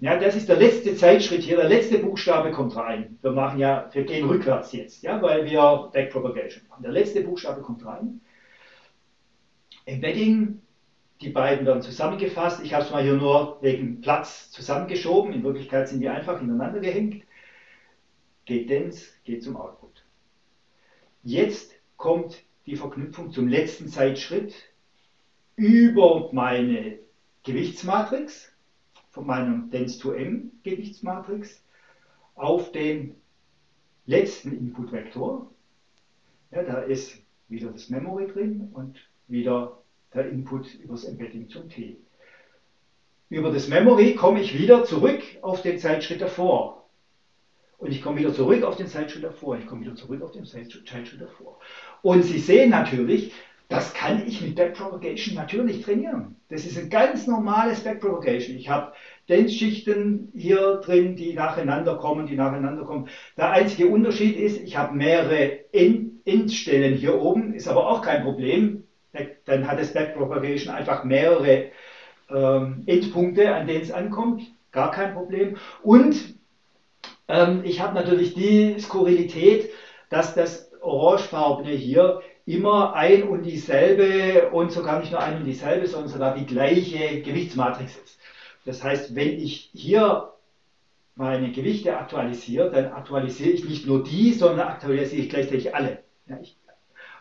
Ja, das ist der letzte Zeitschritt hier, der letzte Buchstabe kommt rein. Wir machen ja, wir gehen rückwärts jetzt, ja, weil wir Backpropagation machen. Der letzte Buchstabe kommt rein. Embedding, die beiden werden zusammengefasst. Ich habe es mal hier nur wegen Platz zusammengeschoben. In Wirklichkeit sind die einfach hintereinander gehängt. Geht dense, geht zum Output. Jetzt kommt die Verknüpfung zum letzten Zeitschritt über meine Gewichtsmatrix. Von meinem Dense-to-M-Gewichtsmatrix auf den letzten Inputvektor. Ja, da ist wieder das Memory drin und wieder der Input übers Embedding zum T. Über das Memory komme ich wieder zurück auf den Zeitschritt davor. Und ich komme wieder zurück auf den Zeitschritt davor. Ich komme wieder zurück auf den Zeitschritt davor. Und Sie sehen natürlich, das kann ich mit Backpropagation natürlich trainieren. Das ist ein ganz normales Backpropagation. Ich habe Dense-Schichten hier drin, die nacheinander kommen, Der einzige Unterschied ist, ich habe mehrere Endstellen hier oben, ist aber auch kein Problem. Dann hat das Backpropagation einfach mehrere Endpunkte, an denen es ankommt. Gar kein Problem. Und ich habe natürlich die Skurrilität, dass das orangefarbene hier immer ein und dieselbe und sogar nicht nur ein und dieselbe, sondern sogar die gleiche Gewichtsmatrix ist. Das heißt, wenn ich hier meine Gewichte aktualisiere, dann aktualisiere ich nicht nur die, sondern aktualisiere ich gleichzeitig alle. Ja,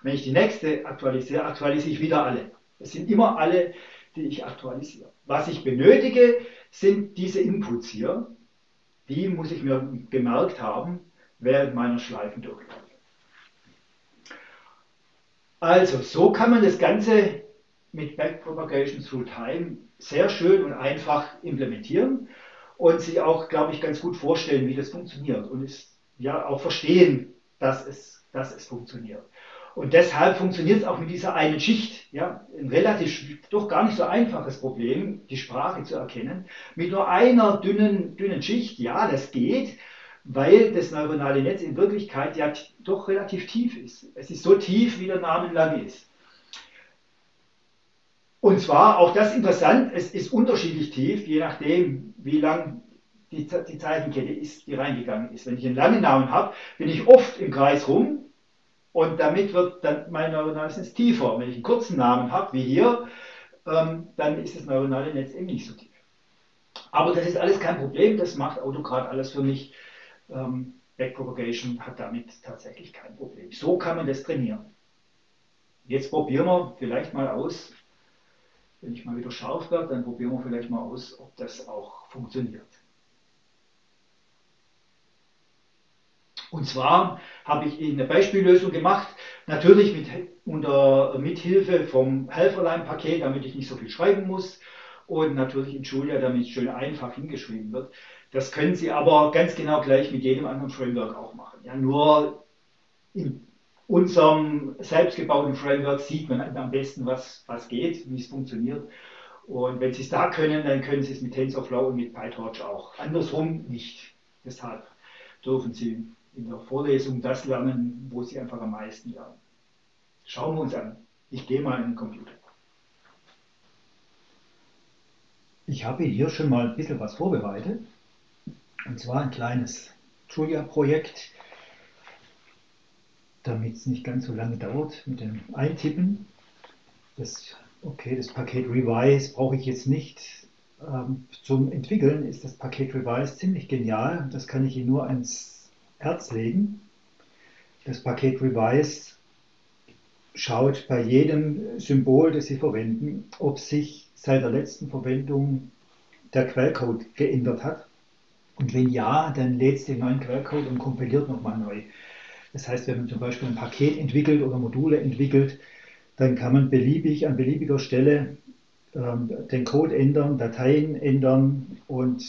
wenn ich die nächste aktualisiere, aktualisiere ich wieder alle. Es sind immer alle, die ich aktualisiere. Was ich benötige, sind diese Inputs hier. Die muss ich mir gemerkt haben, während meiner Schleifen durchlaufen. Also, so kann man das Ganze mit Backpropagation Through Time sehr schön und einfach implementieren und sich auch, glaube ich, ganz gut vorstellen, wie das funktioniert und ja auch verstehen, dass es funktioniert. Und deshalb funktioniert es auch mit dieser einen Schicht, ja, ein relativ, doch gar nicht so einfaches Problem, die Sprache zu erkennen. Mit nur einer dünnen Schicht, ja, das geht. Weil das neuronale Netz in Wirklichkeit ja doch relativ tief ist. Es ist so tief, wie der Name lang ist. Und zwar, auch das interessant, es ist unterschiedlich tief, je nachdem, wie lang die Zeichenkette ist, die reingegangen ist. Wenn ich einen langen Namen habe, bin ich oft im Kreis rum und damit wird dann mein neuronales Netz tiefer. Wenn ich einen kurzen Namen habe, wie hier, dann ist das neuronale Netz eben nicht so tief. Aber das ist alles kein Problem, das macht Autograd alles für mich. Backpropagation hat damit tatsächlich kein Problem. So kann man das trainieren. Jetzt probieren wir vielleicht mal aus, Wenn ich mal wieder scharf werde, dann probieren wir vielleicht mal aus, ob das auch funktioniert. Und zwar habe ich eine Beispiellösung gemacht, natürlich mit Hilfe vom Helferlein-Paket, damit ich nicht so viel schreiben muss. Und natürlich in Julia, damit es schön einfach hingeschrieben wird. Das können Sie aber ganz genau gleich mit jedem anderen Framework auch machen. Ja, nur in unserem selbstgebauten Framework sieht man am besten, was geht, wie es funktioniert. Und wenn Sie es da können, dann können Sie es mit TensorFlow und mit PyTorch auch. Andersrum nicht. Deshalb dürfen Sie in der Vorlesung das lernen, wo Sie einfach am meisten lernen. Schauen wir uns an. Ich gehe mal in den Computer. Ich habe hier schon mal ein bisschen was vorbereitet. Und zwar ein kleines Julia-Projekt, damit es nicht ganz so lange dauert mit dem Eintippen. Das Paket Revise brauche ich jetzt nicht. Zum Entwickeln ist das Paket Revise ziemlich genial. Das kann ich Ihnen nur ans Herz legen. Das Paket Revise schaut bei jedem Symbol, das Sie verwenden, ob sich seit der letzten Verwendung der Quellcode geändert hat. Und wenn ja, dann lädt es den neuen Quellcode und kompiliert nochmal neu. Das heißt, wenn man zum Beispiel ein Paket entwickelt oder Module entwickelt, dann kann man an beliebiger Stelle den Code ändern, Dateien ändern und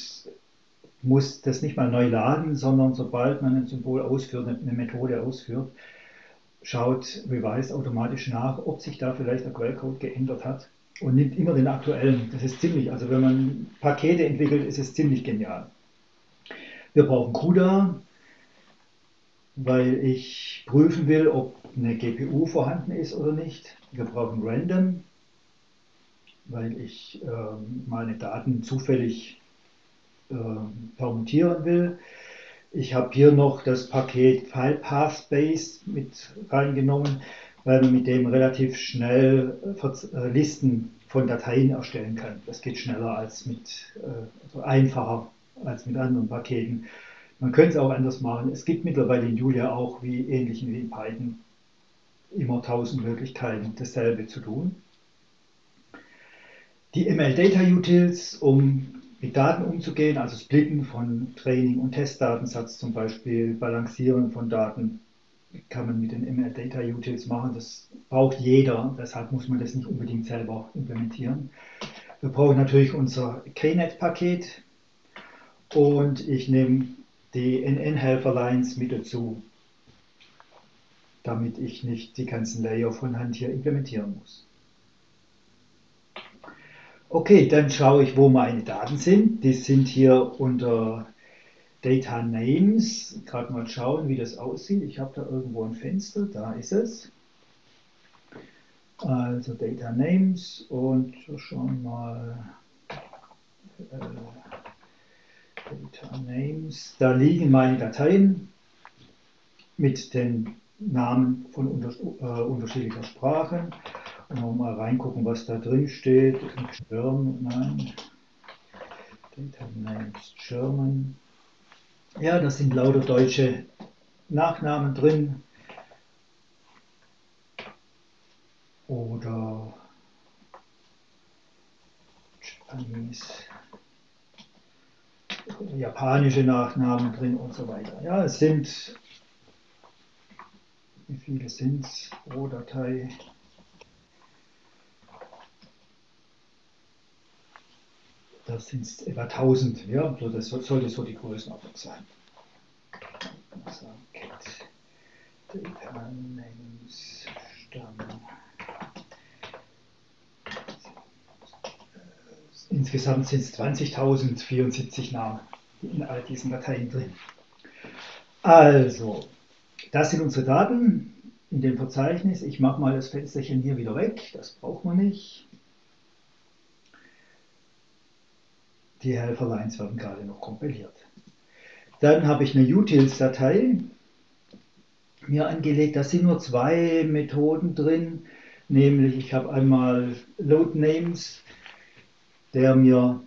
muss das nicht mal neu laden, sondern sobald man ein Symbol ausführt, eine Methode ausführt, schaut Revise automatisch nach, ob sich da vielleicht der Quellcode geändert hat und nimmt immer den aktuellen. Das ist ziemlich, also wenn man Pakete entwickelt, ist es ziemlich genial. Wir brauchen CUDA, weil ich prüfen will, ob eine GPU vorhanden ist oder nicht. Wir brauchen Random, weil ich meine Daten zufällig permutieren will. Ich habe hier noch das Paket FilePathBase mit reingenommen, weil man mit dem relativ schnell Listen von Dateien erstellen kann. Das geht schneller als mit, also einfacher als mit anderen Paketen. Man könnte es auch anders machen. Es gibt mittlerweile in Julia auch, wie ähnlich wie in Python, immer 1000 Möglichkeiten, dasselbe zu tun. Die MLDataUtils, um mit Daten umzugehen, also Splitten von Training- und Testdatensatz zum Beispiel, Balancieren von Daten, kann man mit den MLDataUtils machen. Das braucht jeder, deshalb muss man das nicht unbedingt selber implementieren. Wir brauchen natürlich unser KNet-Paket und ich nehme die NNHelferleins mit dazu, damit ich nicht die ganzen Layer von Hand hier implementieren muss. Okay, dann schaue ich, wo meine Daten sind. Die sind hier unter Data Names. Gerade mal schauen, wie das aussieht. Ich habe da irgendwo ein Fenster, da ist es. Also Data Names und schauen wir mal. Data Names. Da liegen meine Dateien mit den Namen von unterschiedlicher Sprache. Und mal reingucken, was da drin steht. German, nein. Data Names German. Ja, das sind lauter deutsche Nachnamen drin. Oder Japanese. Japanische Nachnamen drin und so weiter. Ja, es sind, wie viele sind es pro Datei? Das sind etwa 1000, ja, so, das sollte so die Größenordnung sein. Also, Data Names Stamm. Insgesamt sind es 20.074 Namen in all diesen Dateien drin. Also, das sind unsere Daten in dem Verzeichnis. Ich mache mal das Fensterchen hier wieder weg, das braucht man nicht. Die Helferleins werden gerade noch kompiliert. Dann habe ich eine Utils-Datei mir angelegt. Da sind nur zwei Methoden drin, nämlich ich habe einmal LoadNames, der mir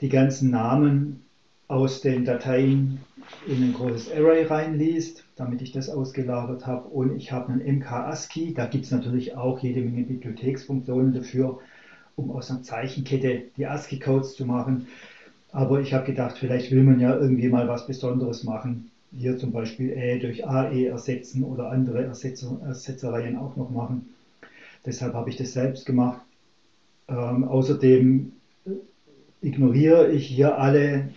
die ganzen Namen aus den Dateien in ein großes Array reinliest, damit ich das ausgelagert habe. Und ich habe einen MK-ASCII, da gibt es natürlich auch jede Menge Bibliotheksfunktionen dafür, um aus einer Zeichenkette die ASCII-Codes zu machen. Aber ich habe gedacht, vielleicht will man ja irgendwie mal was Besonderes machen. Hier zum Beispiel Ä durch AE ersetzen oder andere Ersetzereien auch noch machen. Deshalb habe ich das selbst gemacht. Außerdem ignoriere ich hier alle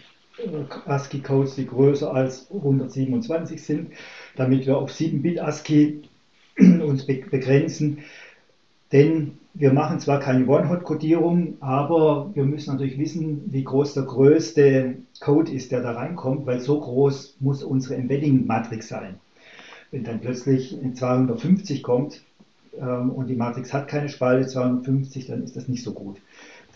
ASCII-Codes, die größer als 127 sind, damit wir auf 7-Bit-ASCII uns begrenzen. Denn wir machen zwar keine One-Hot-Codierung, aber wir müssen natürlich wissen, wie groß der größte Code ist, der da reinkommt, weil so groß muss unsere Embedding-Matrix sein. Wenn dann plötzlich 250 kommt und die Matrix hat keine Spalte 250, dann ist das nicht so gut.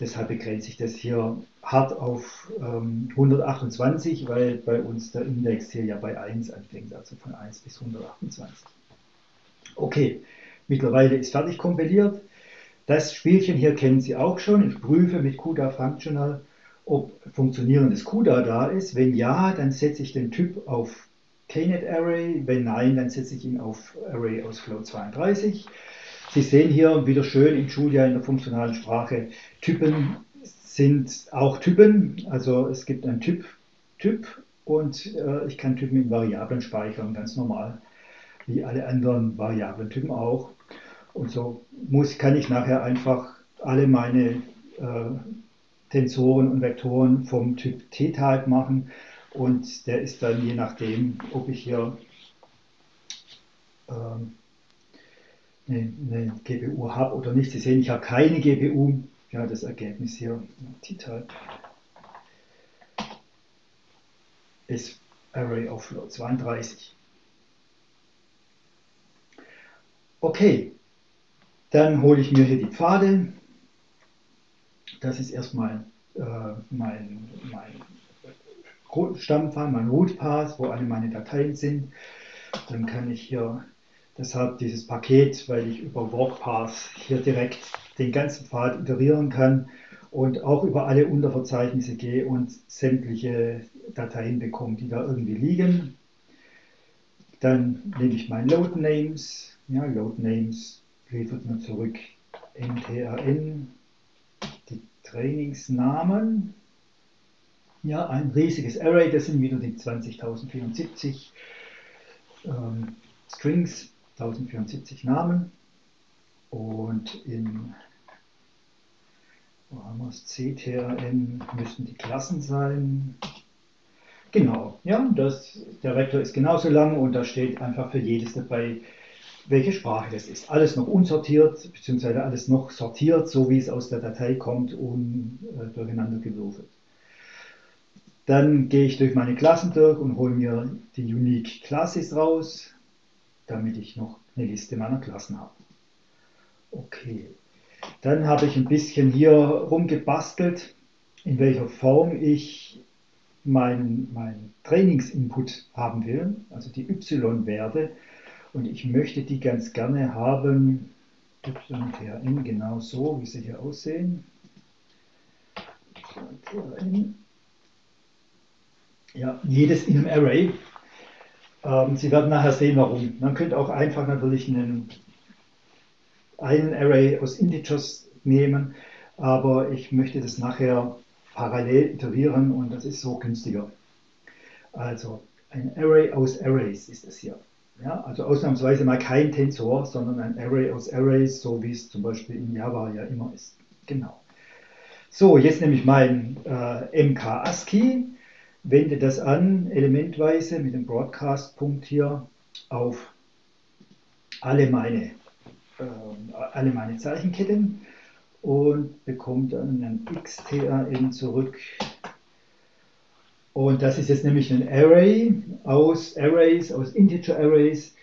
Deshalb begrenze ich das hier hart auf 128, weil bei uns der Index hier ja bei 1 anfängt, also von 1 bis 128. Okay, mittlerweile ist fertig kompiliert. Das Spielchen hier kennen Sie auch schon. Ich prüfe mit CUDA Functional, ob funktionierendes CUDA da ist. Wenn ja, dann setze ich den Typ auf Knet Array. Wenn nein, dann setze ich ihn auf Array aus Flow 32. Sie sehen hier wieder schön in Julia in der funktionalen Sprache, Typen sind auch Typen. Also es gibt einen Typ und ich kann Typen in Variablen speichern, ganz normal, wie alle anderen Variablentypen auch. Und so kann ich nachher einfach alle meine Tensoren und Vektoren vom Typ T-Type machen. Und der ist dann je nachdem, ob ich hier eine GPU habe oder nicht. Sie sehen, ich habe keine GPU. Ja, das Ergebnis hier, T-Type, ist Array of Float 32. Okay, dann hole ich mir hier die Pfade. Das ist erstmal mein Stammpfad, mein Root-Path, wo alle meine Dateien sind. Dann kann ich hier deshalb dieses Paket, weil ich über Walkpath hier direkt den ganzen Pfad iterieren kann und auch über alle Unterverzeichnisse gehe und sämtliche Dateien bekomme, die da irgendwie liegen. Dann nehme ich mein Load Names. Ja, Load Names liefert mir zurück MTRN, die Trainingsnamen. Ja, ein riesiges Array, das sind wieder die 20.074 Strings, 1074 Namen, und in CTRN müssten die Klassen sein. Genau, ja, der Vektor ist genauso lang und da steht einfach für jedes dabei, welche Sprache das ist. Alles noch unsortiert, beziehungsweise alles noch sortiert, so wie es aus der Datei kommt und durcheinander gewürfelt. Dann gehe ich durch meine Klassen durch und hole mir die Unique Classes raus, damit ich noch eine Liste meiner Klassen habe. Okay, dann habe ich ein bisschen hier rumgebastelt, in welcher Form ich mein Trainingsinput haben will, also die Y-Werte. Und ich möchte die ganz gerne haben, YTRN, genau so, wie sie hier aussehen. Ja, jedes in einem Array. Sie werden nachher sehen, warum. Man könnte auch einfach natürlich einen Array aus Integers nehmen, aber ich möchte das nachher parallel iterieren und das ist so günstiger. Also ein Array aus Arrays ist es hier. Ja, also ausnahmsweise mal kein Tensor, sondern ein Array aus Arrays, so wie es zum Beispiel in Java ja immer ist. Genau. So, jetzt nehme ich mein MK-ASCII. Wende das an, elementweise mit dem Broadcast-Punkt hier auf alle meine Zeichenketten und bekomme dann einen XTRN zurück. Und das ist jetzt nämlich ein Array aus Arrays, aus Integer-Arrays,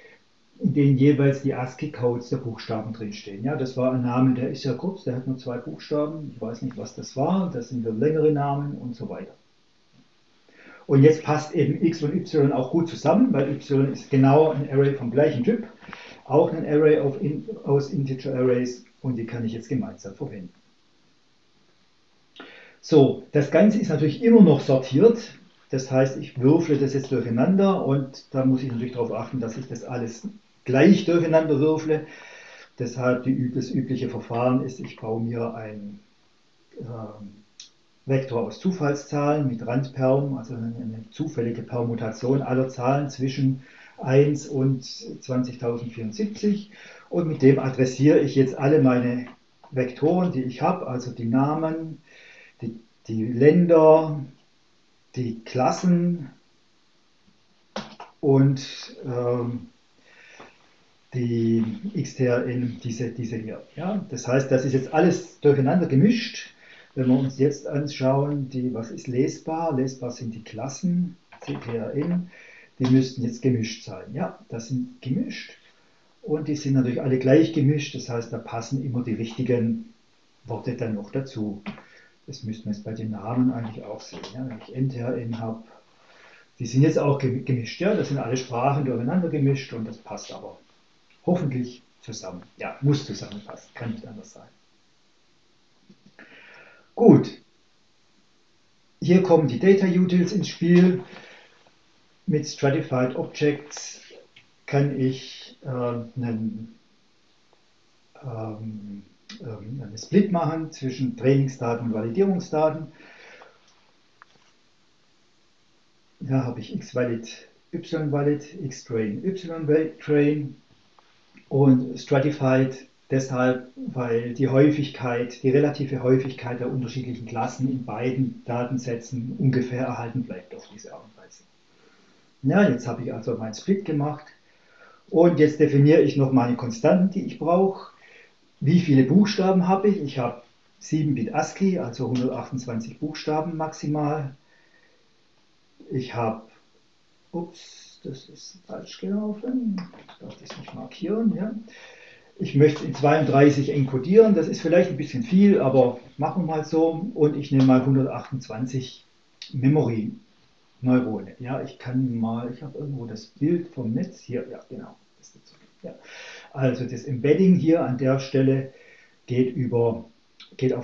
in denen jeweils die ASCII-Codes der Buchstaben drinstehen. Ja, das war ein Name, der ist ja kurz, der hat nur 2 Buchstaben, ich weiß nicht, was das war, das sind dann längere Namen und so weiter. Und jetzt passt eben X und Y auch gut zusammen, weil Y ist genau ein Array vom gleichen Typ, auch ein Array aus Integer Arrays, und die kann ich jetzt gemeinsam verwenden. So, das Ganze ist natürlich immer noch sortiert, das heißt, ich würfle das jetzt durcheinander und da muss ich natürlich darauf achten, dass ich das alles gleich durcheinander würfle. Deshalb das übliche Verfahren ist, ich baue mir ein Vektor aus Zufallszahlen mit Randperm, also eine zufällige Permutation aller Zahlen zwischen 1 und 20.074. Und mit dem adressiere ich jetzt alle meine Vektoren, die ich habe, also die Namen, die Länder, die Klassen und die xtrn, diese hier. Ja? Das heißt, das ist jetzt alles durcheinander gemischt. Wenn wir uns jetzt anschauen, was ist lesbar? Lesbar sind die Klassen, CTRN, die müssten jetzt gemischt sein. Ja, das sind gemischt und die sind natürlich alle gleich gemischt, das heißt, da passen immer die richtigen Worte dann noch dazu. Das müssten wir jetzt bei den Namen eigentlich auch sehen. Ja, wenn ich NTRN habe, die sind jetzt auch gemischt. Ja, das sind alle Sprachen durcheinander gemischt und das passt aber hoffentlich zusammen. Ja, muss zusammenpassen, kann nicht anders sein. Gut, hier kommen die DataUtils ins Spiel. Mit Stratified Objects kann ich einen Split machen zwischen Trainingsdaten und Validierungsdaten. Da habe ich X-Valid, Y-Valid, X-Train, Y-Train und Stratified. Deshalb, weil die Häufigkeit, die relative Häufigkeit der unterschiedlichen Klassen in beiden Datensätzen ungefähr erhalten bleibt auf diese Art und Weise. Ja, jetzt habe ich also meinen Split gemacht und jetzt definiere ich noch meine Konstanten, die ich brauche. Wie viele Buchstaben habe ich? Ich habe 7-Bit ASCII, also 128 Buchstaben maximal. Ich habe, ups, das ist falsch gelaufen, ich darf das nicht markieren, ja. Ich möchte in 32 enkodieren, das ist vielleicht ein bisschen viel, aber machen wir mal so. Und ich nehme mal 128 Memory-Neurone. Ja, ich habe irgendwo das Bild vom Netz hier, ja genau. Das dazu. Ja. Also das Embedding hier an der Stelle geht auf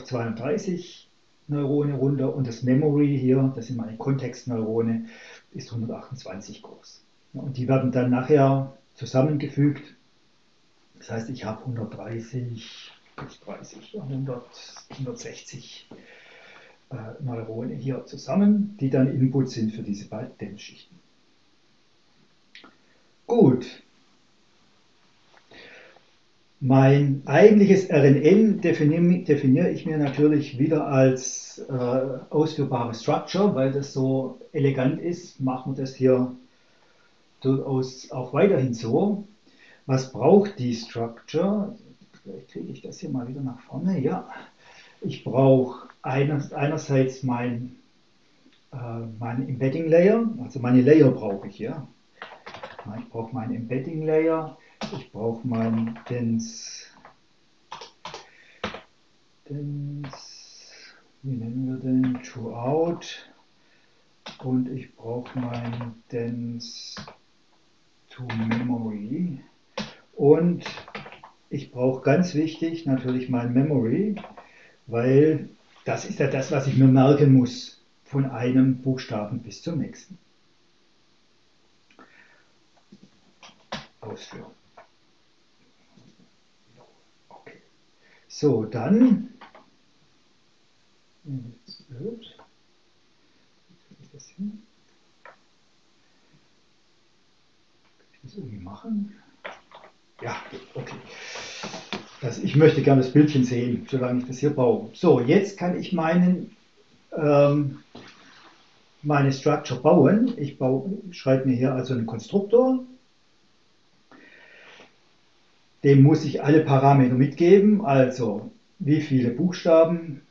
32 Neurone runter und das Memory hier, das sind meine Kontextneurone, ist 128 groß. Und die werden dann nachher zusammengefügt. Das heißt, ich habe 160 Neurone hier zusammen, die dann Input sind für diese beiden Dense-Schichten. Gut. Mein eigentliches RNN definiere ich mir natürlich wieder als ausführbare Structure, weil das so elegant ist, machen wir das hier durchaus auch weiterhin so. Was braucht die Structure? Vielleicht kriege ich das hier mal wieder nach vorne. Ja, ich brauche einerseits mein Embedding Layer, also meine Layer brauche ich, ja. Ich brauche meinen Embedding Layer, ich brauche meinen Throughout und ich brauche meinen Dense to Memory. Und ich brauche ganz wichtig natürlich mein Memory, weil das ist ja das, was ich mir merken muss, von einem Buchstaben bis zum nächsten. Ausführen. Okay. So, dann. Kann ich das irgendwie machen? Ja, okay. Ich möchte gerne das Bildchen sehen, solange ich das hier baue. So, jetzt kann ich meine Structure bauen. Ich schreibe mir hier also einen Konstruktor. Dem muss ich alle Parameter mitgeben. Also, wie viele Buchstaben,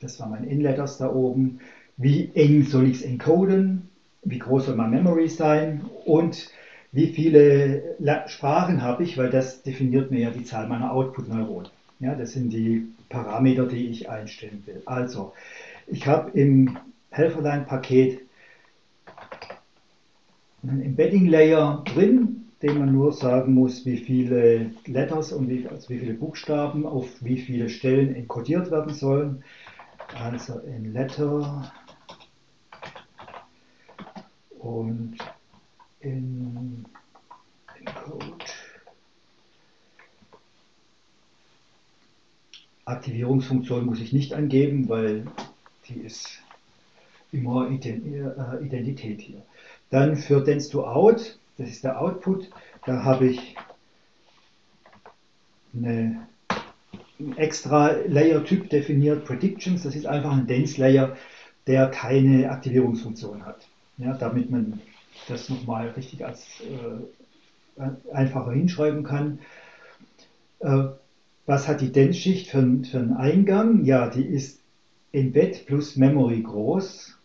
das waren meine In-Letters da oben, wie eng soll ich es encoden, wie groß soll mein Memory sein und wie viele Sprachen habe ich, weil das definiert mir ja die Zahl meiner Output-Neuronen. Ja, das sind die Parameter, die ich einstellen will. Also, ich habe im Helferlein-Paket einen Embedding-Layer drin, dem man nur sagen muss, wie viele Letters und wie viele Buchstaben auf wie viele Stellen encodiert werden sollen. Also in Letter und in Code. Aktivierungsfunktion muss ich nicht angeben, weil die ist immer Identität hier. Dann für Dense-to-Out, das ist der Output, da habe ich eine extra Layer-Typ definiert, Predictions, das ist einfach ein Dense-Layer, der keine Aktivierungsfunktion hat. Ja, damit man das nochmal richtig als einfacher hinschreiben kann. Was hat die Dense-Schicht für einen Eingang? Ja, die ist Embed plus Memory groß,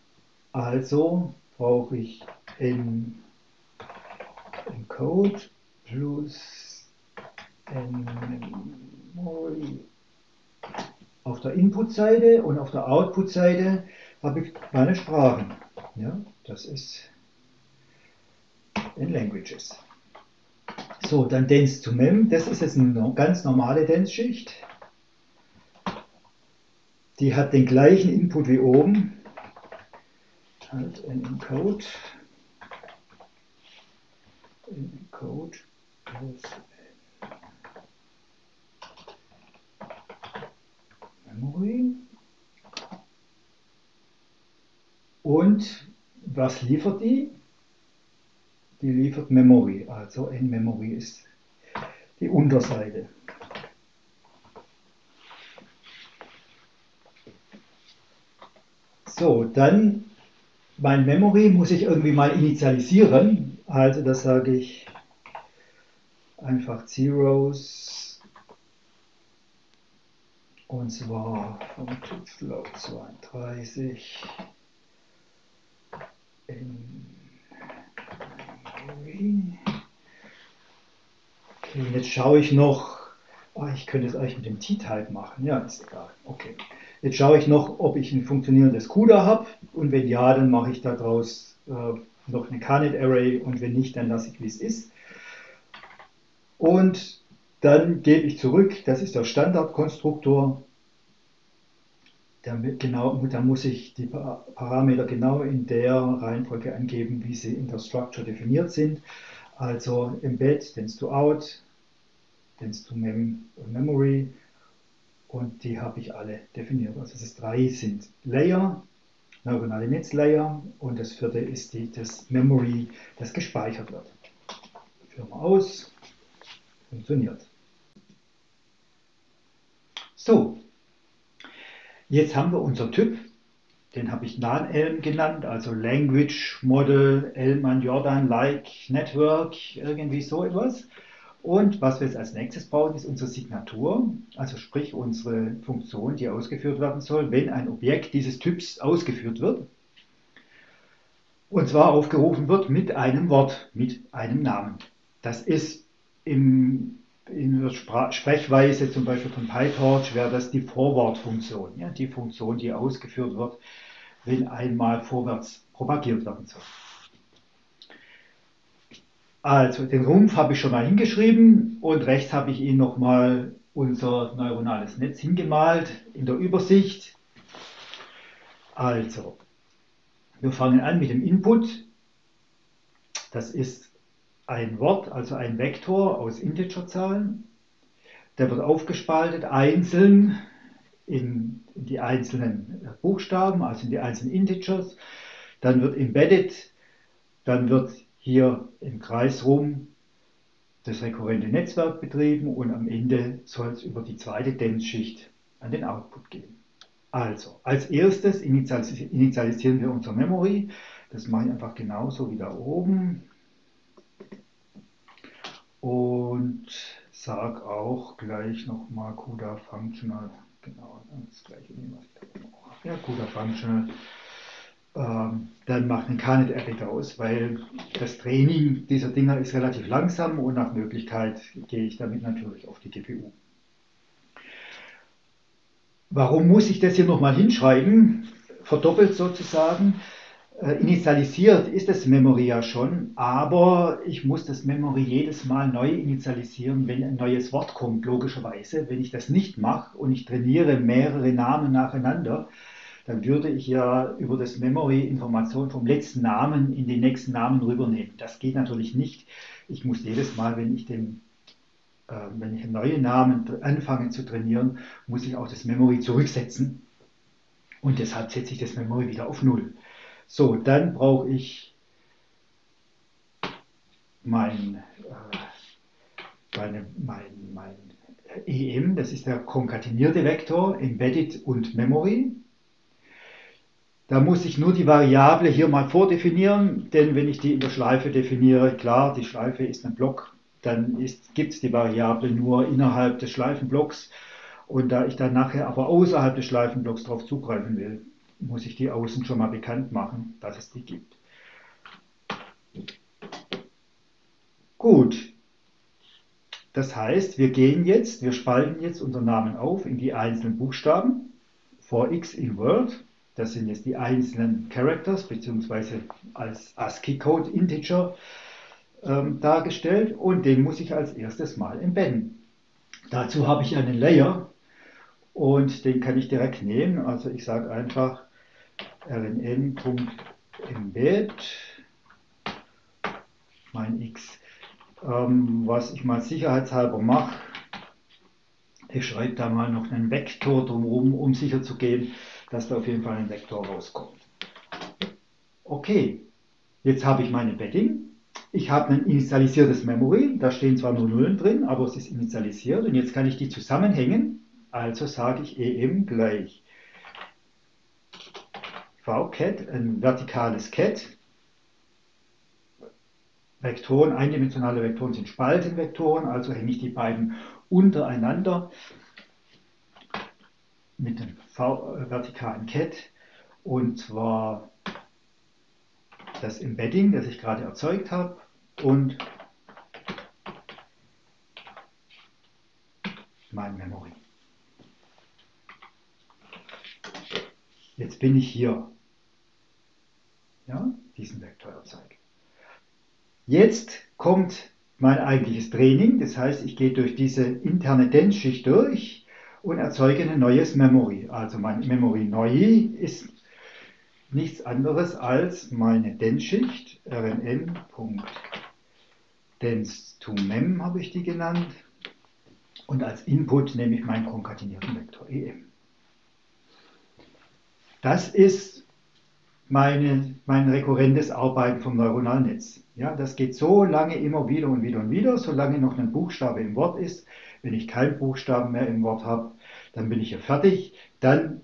also brauche ich Encode plus Memory auf der Input-Seite, und auf der Output-Seite habe ich meine Sprachen. Ja, das ist in Languages. So, dann Dense to Mem. Das ist jetzt eine ganz normale Dense-Schicht. Die hat den gleichen Input wie oben. Halt Encode. Encode plus Memory. Und was liefert die? Die liefert Memory, also N-Memory ist die Unterseite. So, dann mein Memory muss ich irgendwie mal initialisieren. Also das sage ich einfach Zeros, und zwar vom Typ Flow 32 in okay, jetzt schaue ich noch, ich könnte es eigentlich mit dem T-Type machen, ja, ist egal, okay. Jetzt schaue ich noch, ob ich ein funktionierendes CUDA habe, und wenn ja, dann mache ich daraus noch eine Carnet-Array, und wenn nicht, dann lasse ich, wie es ist. Und dann gebe ich zurück, das ist der Standardkonstruktor, da muss ich die Parameter genau in der Reihenfolge angeben, wie sie in der Structure definiert sind. Also Embed, Dense to Out, Dense to Memory, und die habe ich alle definiert. Also das 3 sind Layer, neuronale Netzlayer, und das 4. ist das Memory, das gespeichert wird. Führen wir aus, funktioniert. So. Jetzt haben wir unseren Typ, den habe ich NNHelm genannt, also Language, Model, Elman, Jordan, Like, Network, irgendwie so etwas. Und was wir jetzt als nächstes bauen, ist unsere Signatur, also sprich unsere Funktion, die ausgeführt werden soll, wenn ein Objekt dieses Typs ausgeführt wird. Und zwar aufgerufen wird mit einem Wort, mit einem Namen. Das ist in der Sprechweise zum Beispiel von PyTorch wäre das die Forward-Funktion, ja, die Funktion, die ausgeführt wird, wenn einmal vorwärts propagiert werden soll. Also den Rumpf habe ich schon mal hingeschrieben, und rechts habe ich Ihnen nochmal unser neuronales Netz hingemalt in der Übersicht. Also, wir fangen an mit dem Input. Das ist ein Wort, also ein Vektor aus Integerzahlen, der wird aufgespaltet einzeln in die einzelnen Buchstaben, also in die einzelnen Integers, dann wird embedded, dann wird hier im Kreis rum das rekurrente Netzwerk betrieben, und am Ende soll es über die zweite Dense-Schicht an den Output gehen. Also, als erstes initialisieren wir unsere Memory, das mache ich einfach genauso wie da oben. Und sag auch gleich nochmal CUDA Functional, genau, das gleiche nehmen wir. Ja, CUDA Functional. Dann macht eine Carnet-Array daraus, weil das Training dieser Dinger ist relativ langsam, und nach Möglichkeit gehe ich damit natürlich auf die GPU. Warum muss ich das hier nochmal hinschreiben? Verdoppelt sozusagen. Initialisiert ist das Memory ja schon, aber ich muss das Memory jedes Mal neu initialisieren, wenn ein neues Wort kommt, logischerweise. Wenn ich das nicht mache und ich trainiere mehrere Namen nacheinander, dann würde ich ja über das Memory Informationen vom letzten Namen in den nächsten Namen rübernehmen. Das geht natürlich nicht. Ich muss jedes Mal, wenn ich den wenn ich neue Namen anfange zu trainieren, muss ich auch das Memory zurücksetzen. Und deshalb setze ich das Memory wieder auf 0. So, dann brauche ich mein EM, das ist der konkatenierte Vektor, Embedded und Memory. Da muss ich nur die Variable hier mal vordefinieren, denn wenn ich die in der Schleife definiere, klar, die Schleife ist ein Block, dann gibt es die Variable nur innerhalb des Schleifenblocks. Und da ich dann nachher aber außerhalb des Schleifenblocks darauf zugreifen will, muss ich die außen schon mal bekannt machen, dass es die gibt. Gut. Das heißt, wir spalten jetzt unseren Namen auf in die einzelnen Buchstaben. For x in Word, das sind jetzt die einzelnen Characters, beziehungsweise als ASCII-Code Integer dargestellt. Und den muss ich als erstes mal embedden. Dazu habe ich einen Layer und den kann ich direkt nehmen. Also ich sage einfach lnn.embed mein x. Was ich mal sicherheitshalber mache, ich schreibe da mal noch einen Vektor drumherum, um sicher zu gehen, dass da auf jeden Fall ein Vektor rauskommt. Okay, jetzt habe ich mein Embedding. Ich habe ein initialisiertes Memory, da stehen zwar nur Nullen drin, aber es ist initialisiert und jetzt kann ich die zusammenhängen. Also sage ich em gleich vcat, ein vertikales Cat. Vektoren, eindimensionale Vektoren sind Spaltenvektoren, also hänge ich die beiden untereinander mit dem vertikalen Cat, und zwar das Embedding, das ich gerade erzeugt habe, und mein Memory. Jetzt bin ich hier, ja, diesen Vektor erzeugt. Jetzt kommt mein eigentliches Training, das heißt, ich gehe durch diese interne Dense-Schicht durch und erzeuge ein neues Memory. Also mein Memory neu ist nichts anderes als meine Dense-Schicht, rnn.dense2mem habe ich die genannt, und als Input nehme ich meinen konkatenierten Vektor em. Das ist mein rekurrentes Arbeiten vom neuronalen Netz. Ja, das geht so lange immer wieder und wieder und wieder, solange noch ein Buchstabe im Wort ist. Wenn ich keinen Buchstaben mehr im Wort habe, dann bin ich hier fertig. Dann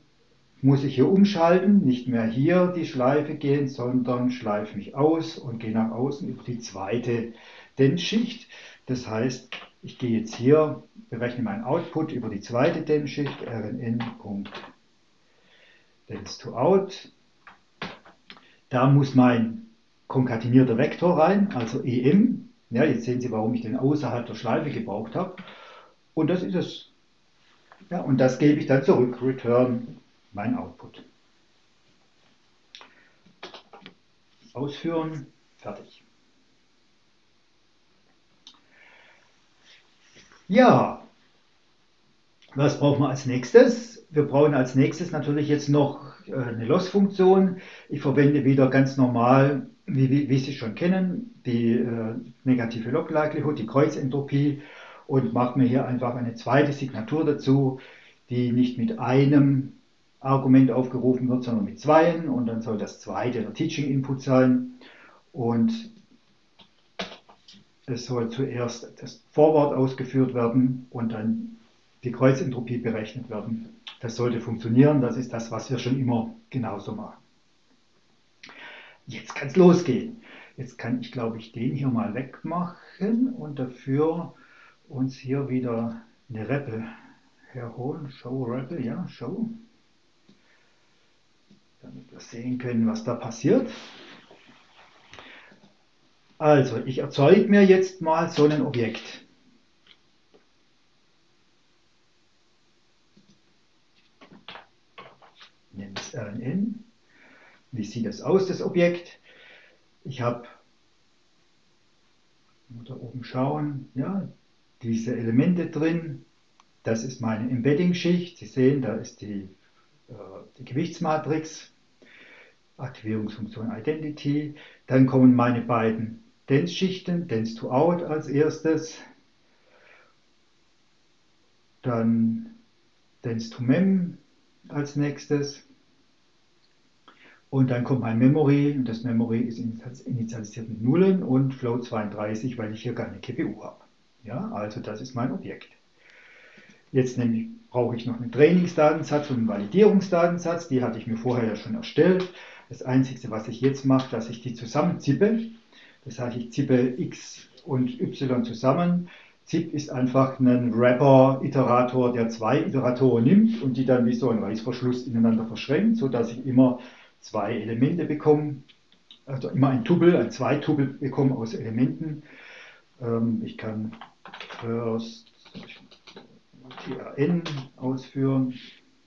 muss ich hier umschalten, nicht mehr hier die Schleife gehen, sondern schleife mich aus und gehe nach außen über die zweite Dense-Schicht. Das heißt, ich gehe jetzt hier, berechne meinen Output über die zweite Dense-Schicht, rnn.dense2out. Da muss mein konkatenierter Vektor rein, also em. Ja, jetzt sehen Sie, warum ich den außerhalb der Schleife gebraucht habe. Und das ist es. Ja, und das gebe ich dann zurück, return mein Output. Ausführen, fertig. Ja, was brauchen wir als nächstes? Wir brauchen als nächstes natürlich jetzt noch eine Loss-Funktion. Ich verwende wieder ganz normal, wie Sie schon kennen, die negative Log-Likelihood, die Kreuzentropie, und mache mir hier einfach eine zweite Signatur dazu, die nicht mit einem Argument aufgerufen wird, sondern mit zweien, und dann soll das zweite der Teaching-Input sein und es soll zuerst das Vorwort ausgeführt werden und dann die Kreuzentropie berechnet werden. Das sollte funktionieren, das ist das, was wir schon immer genauso machen. Jetzt kann es losgehen. Jetzt kann ich, glaube ich, den hier mal wegmachen und dafür uns hier wieder eine Rappel herholen. Show Rappel, ja, Show. Damit wir sehen können, was da passiert. Also, ich erzeuge mir jetzt mal so ein Objekt. Nenne es RNN. Wie sieht das aus, das Objekt? Ich habe, da oben schauen, ja, diese Elemente drin. Das ist meine Embedding-Schicht. Sie sehen, da ist die Gewichtsmatrix, Aktivierungsfunktion Identity. Dann kommen meine beiden Dense-Schichten, Dense to Out als erstes Dann Dense2Mem als nächstes. Und dann kommt mein Memory, und das Memory ist initialisiert mit Nullen und Float 32, weil ich hier keine GPU habe. Ja, also das ist mein Objekt. Jetzt brauche ich noch einen Trainingsdatensatz und einen Validierungsdatensatz. Die hatte ich mir vorher ja schon erstellt. Das Einzige, was ich jetzt mache, dass ich die zusammenzippe. Das heißt, ich zippe x und y zusammen. Zip ist einfach ein Wrapper-Iterator, der zwei Iteratoren nimmt und die dann wie so ein Reißverschluss ineinander verschränkt, sodass ich immer zwei Elemente bekommen, also immer ein Tupel, ein Zwei-Tupel bekommen aus Elementen. Ich kann first TRN ausführen.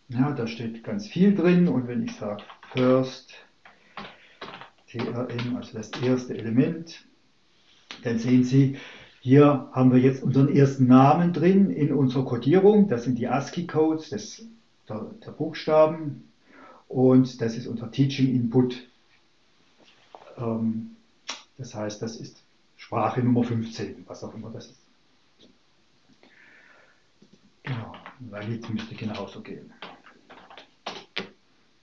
Ja, da steht ganz viel drin, und wenn ich sage first TRN, also das erste Element, dann sehen Sie, hier haben wir jetzt unseren ersten Namen drin in unserer Codierung. Das sind die ASCII-Codes der Buchstaben. Und das ist unser Teaching Input. Das heißt, das ist Sprache Nummer 15, was auch immer das ist. Genau, Valid müsste genauso gehen.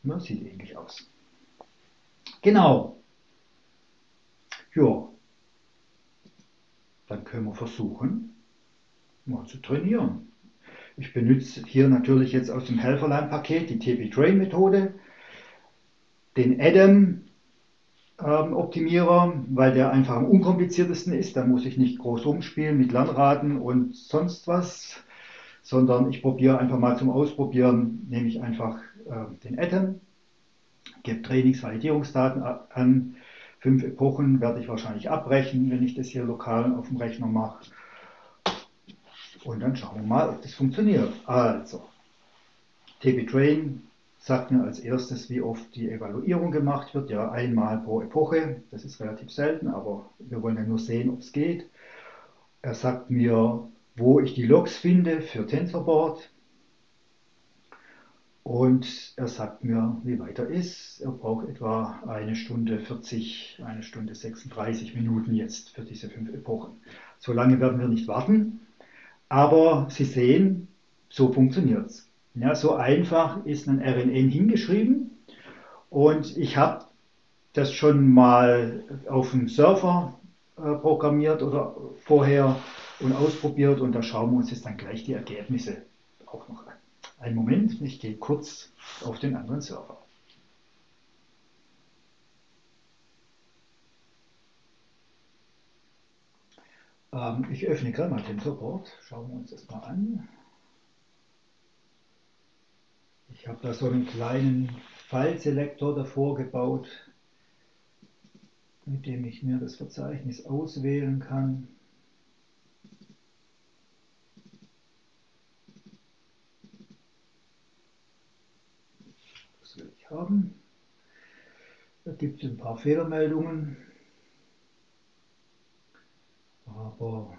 Ja, sieht ähnlich aus. Genau. Ja. Dann können wir versuchen, mal zu trainieren. Ich benutze hier natürlich jetzt aus dem Helferlein-Paket die TP-Train-Methode, den Adam-Optimierer, weil der einfach am unkompliziertesten ist. Da muss ich nicht groß rumspielen mit Lernraten und sonst was, sondern ich probiere einfach mal zum Ausprobieren, nehme ich einfach den Adam, gebe Trainings-Validierungsdaten an, 5 Epochen werde ich wahrscheinlich abbrechen, wenn ich das hier lokal auf dem Rechner mache. Und dann schauen wir mal, ob das funktioniert. Also, TP-Train sagt mir als erstes, wie oft die Evaluierung gemacht wird. Ja, einmal pro Epoche. Das ist relativ selten, aber wir wollen ja nur sehen, ob es geht. Er sagt mir, wo ich die Logs finde für TensorBoard. Und er sagt mir, wie weit er ist. Er braucht etwa 1 Stunde 40, 1 Stunde 36 Minuten jetzt für diese 5 Epochen. So lange werden wir nicht warten. Aber Sie sehen, so funktioniert es. Ja, so einfach ist ein RNN hingeschrieben. Und ich habe das schon mal auf dem Server programmiert oder vorher und ausprobiert. Und da schauen wir uns jetzt dann gleich die Ergebnisse auch noch an. Einen Moment, ich gehe kurz auf den anderen Server. Ich öffne gerade mal TensorBoard, schauen wir uns das mal an. Ich habe da so einen kleinen File-Selektor davor gebaut, mit dem ich mir das Verzeichnis auswählen kann. Das will ich haben. Da gibt es ein paar Fehlermeldungen. Aber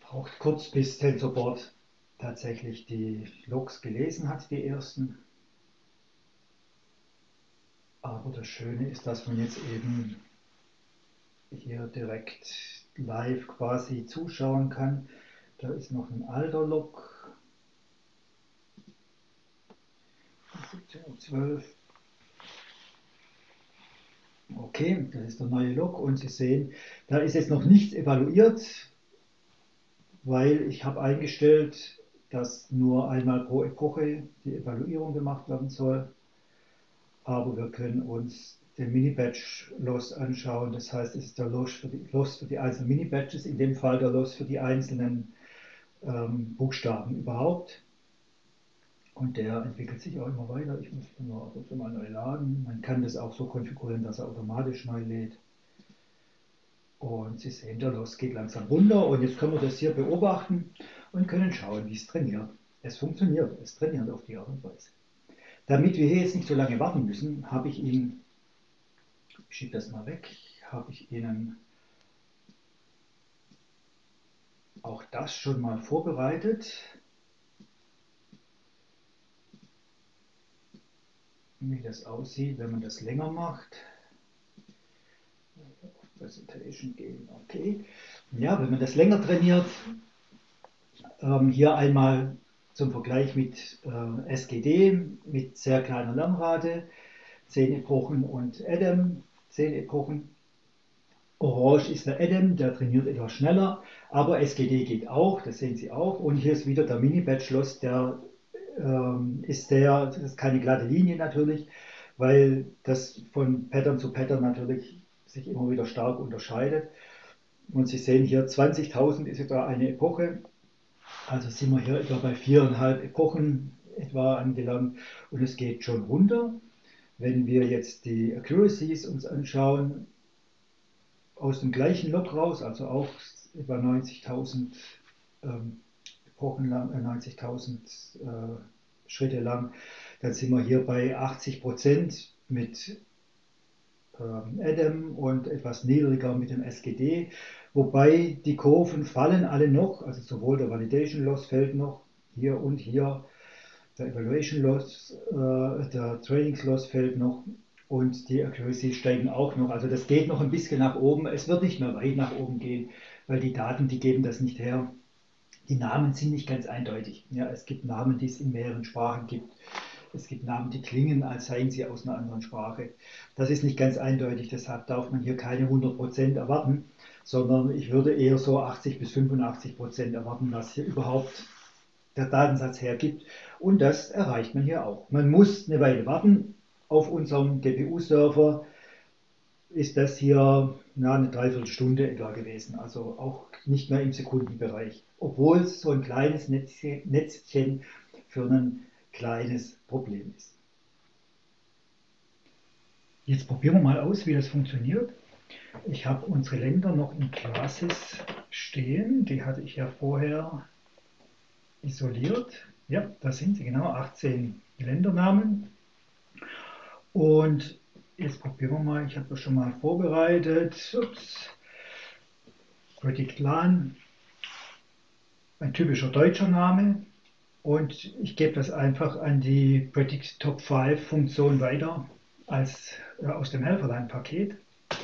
braucht kurz, bis TensorBoard tatsächlich die Logs gelesen hat, die ersten. Aber das Schöne ist, dass man jetzt eben hier direkt live quasi zuschauen kann. Da ist noch ein alter Log, 17:12 Uhr. Okay, das ist der neue Log, und Sie sehen, da ist jetzt noch nichts evaluiert, weil ich habe eingestellt, dass nur einmal pro Epoche die Evaluierung gemacht werden soll. Aber wir können uns den Mini-Batch-Loss anschauen. Das heißt, es ist der Loss für die einzelnen Mini-Batches, in dem Fall der Loss für die einzelnen Buchstaben überhaupt, und der entwickelt sich auch immer weiter. Ich muss den nur ab und zu mal neu laden. Man kann das auch so konfigurieren, dass er automatisch neu lädt, und Sie sehen, der Loss geht langsam runter, und jetzt können wir das hier beobachten und können schauen, wie es trainiert. Es funktioniert, es trainiert auf die Art und Weise. Damit wir hier jetzt nicht so lange warten müssen, habe ich Ihnen, ich schiebe das mal weg, habe ich Ihnen auch das schon mal vorbereitet. wie das aussieht, wenn man das länger macht. Auf Presentation gehen, okay. Ja, wenn man das länger trainiert, hier einmal zum Vergleich mit SGD, mit sehr kleiner Lernrate, 10 Epochen und Adam, 10 Epochen. Orange ist der Adam, der trainiert etwas schneller, aber SGD geht auch, das sehen Sie auch. Und hier ist wieder der Mini-Batch-Loss, der das ist keine glatte Linie natürlich, weil das von Pattern zu Pattern natürlich sich immer wieder stark unterscheidet. Und Sie sehen hier 20.000 ist etwa eine Epoche, also sind wir hier etwa bei 4,5 Epochen etwa angelangt und es geht schon runter. Wenn wir jetzt die Accuracies uns anschauen, aus dem gleichen Log raus, also auch etwa 90.000 Epochen lang, 90.000 Schritte lang, dann sind wir hier bei 80% mit Adam und etwas niedriger mit dem SGD, wobei die Kurven fallen alle noch, also sowohl der Validation Loss fällt noch, hier und hier, der Evaluation Loss, der Trainings Loss fällt noch und die Accuracy steigen auch noch, also das geht noch ein bisschen nach oben, es wird nicht mehr weit nach oben gehen, weil die Daten, die geben das nicht her. Die Namen sind nicht ganz eindeutig, ja, es gibt Namen, die es in mehreren Sprachen gibt. Es gibt Namen, die klingen, als seien sie aus einer anderen Sprache. Das ist nicht ganz eindeutig, deshalb darf man hier keine 100% erwarten, sondern ich würde eher so 80 bis 85% erwarten, was hier überhaupt der Datensatz hergibt. Und das erreicht man hier auch. Man muss eine Weile warten. Auf unserem GPU-Server ist das hier eine Dreiviertelstunde etwa gewesen, also auch nicht mehr im Sekundenbereich, obwohl es so ein kleines Netzchen für einen kleines Problem ist. Jetzt probieren wir mal aus, wie das funktioniert. Ich habe unsere Länder noch in Classes stehen, die hatte ich ja vorher isoliert. Ja, da sind sie genau, 18 Ländernamen. Und jetzt probieren wir mal, ich habe das schon mal vorbereitet. Ups. Predict LAN, ein typischer deutscher Name. Und ich gebe das einfach an die Predict Top 5 Funktion weiter als aus dem Helferlein-Paket.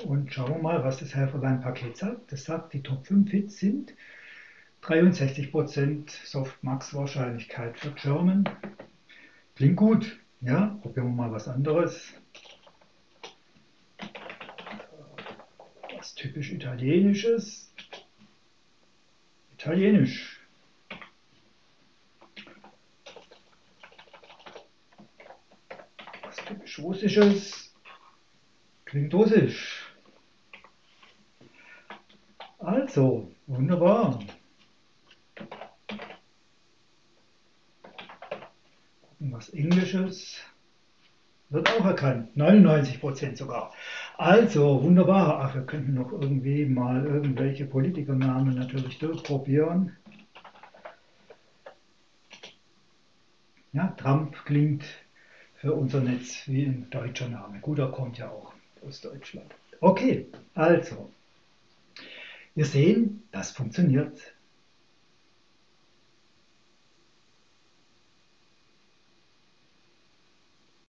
Und schauen wir mal, was das Helferlein-Paket sagt. Das sagt, die Top 5 Hits sind 63% Softmax-Wahrscheinlichkeit für German. Klingt gut. Ja, probieren wir mal was anderes. Was typisch Italienisches. Italienisch. Russisches klingt russisch. Also, wunderbar. Gucken, was Englisches wird auch erkannt. 99% sogar. Also, wunderbar. Ach, wir könnten noch irgendwie mal irgendwelche Politikernamen natürlich durchprobieren. Ja, Trump klingt für unser Netz wie ein deutscher Name. Gut, er kommt ja auch aus Deutschland. Okay, also, wir sehen, das funktioniert.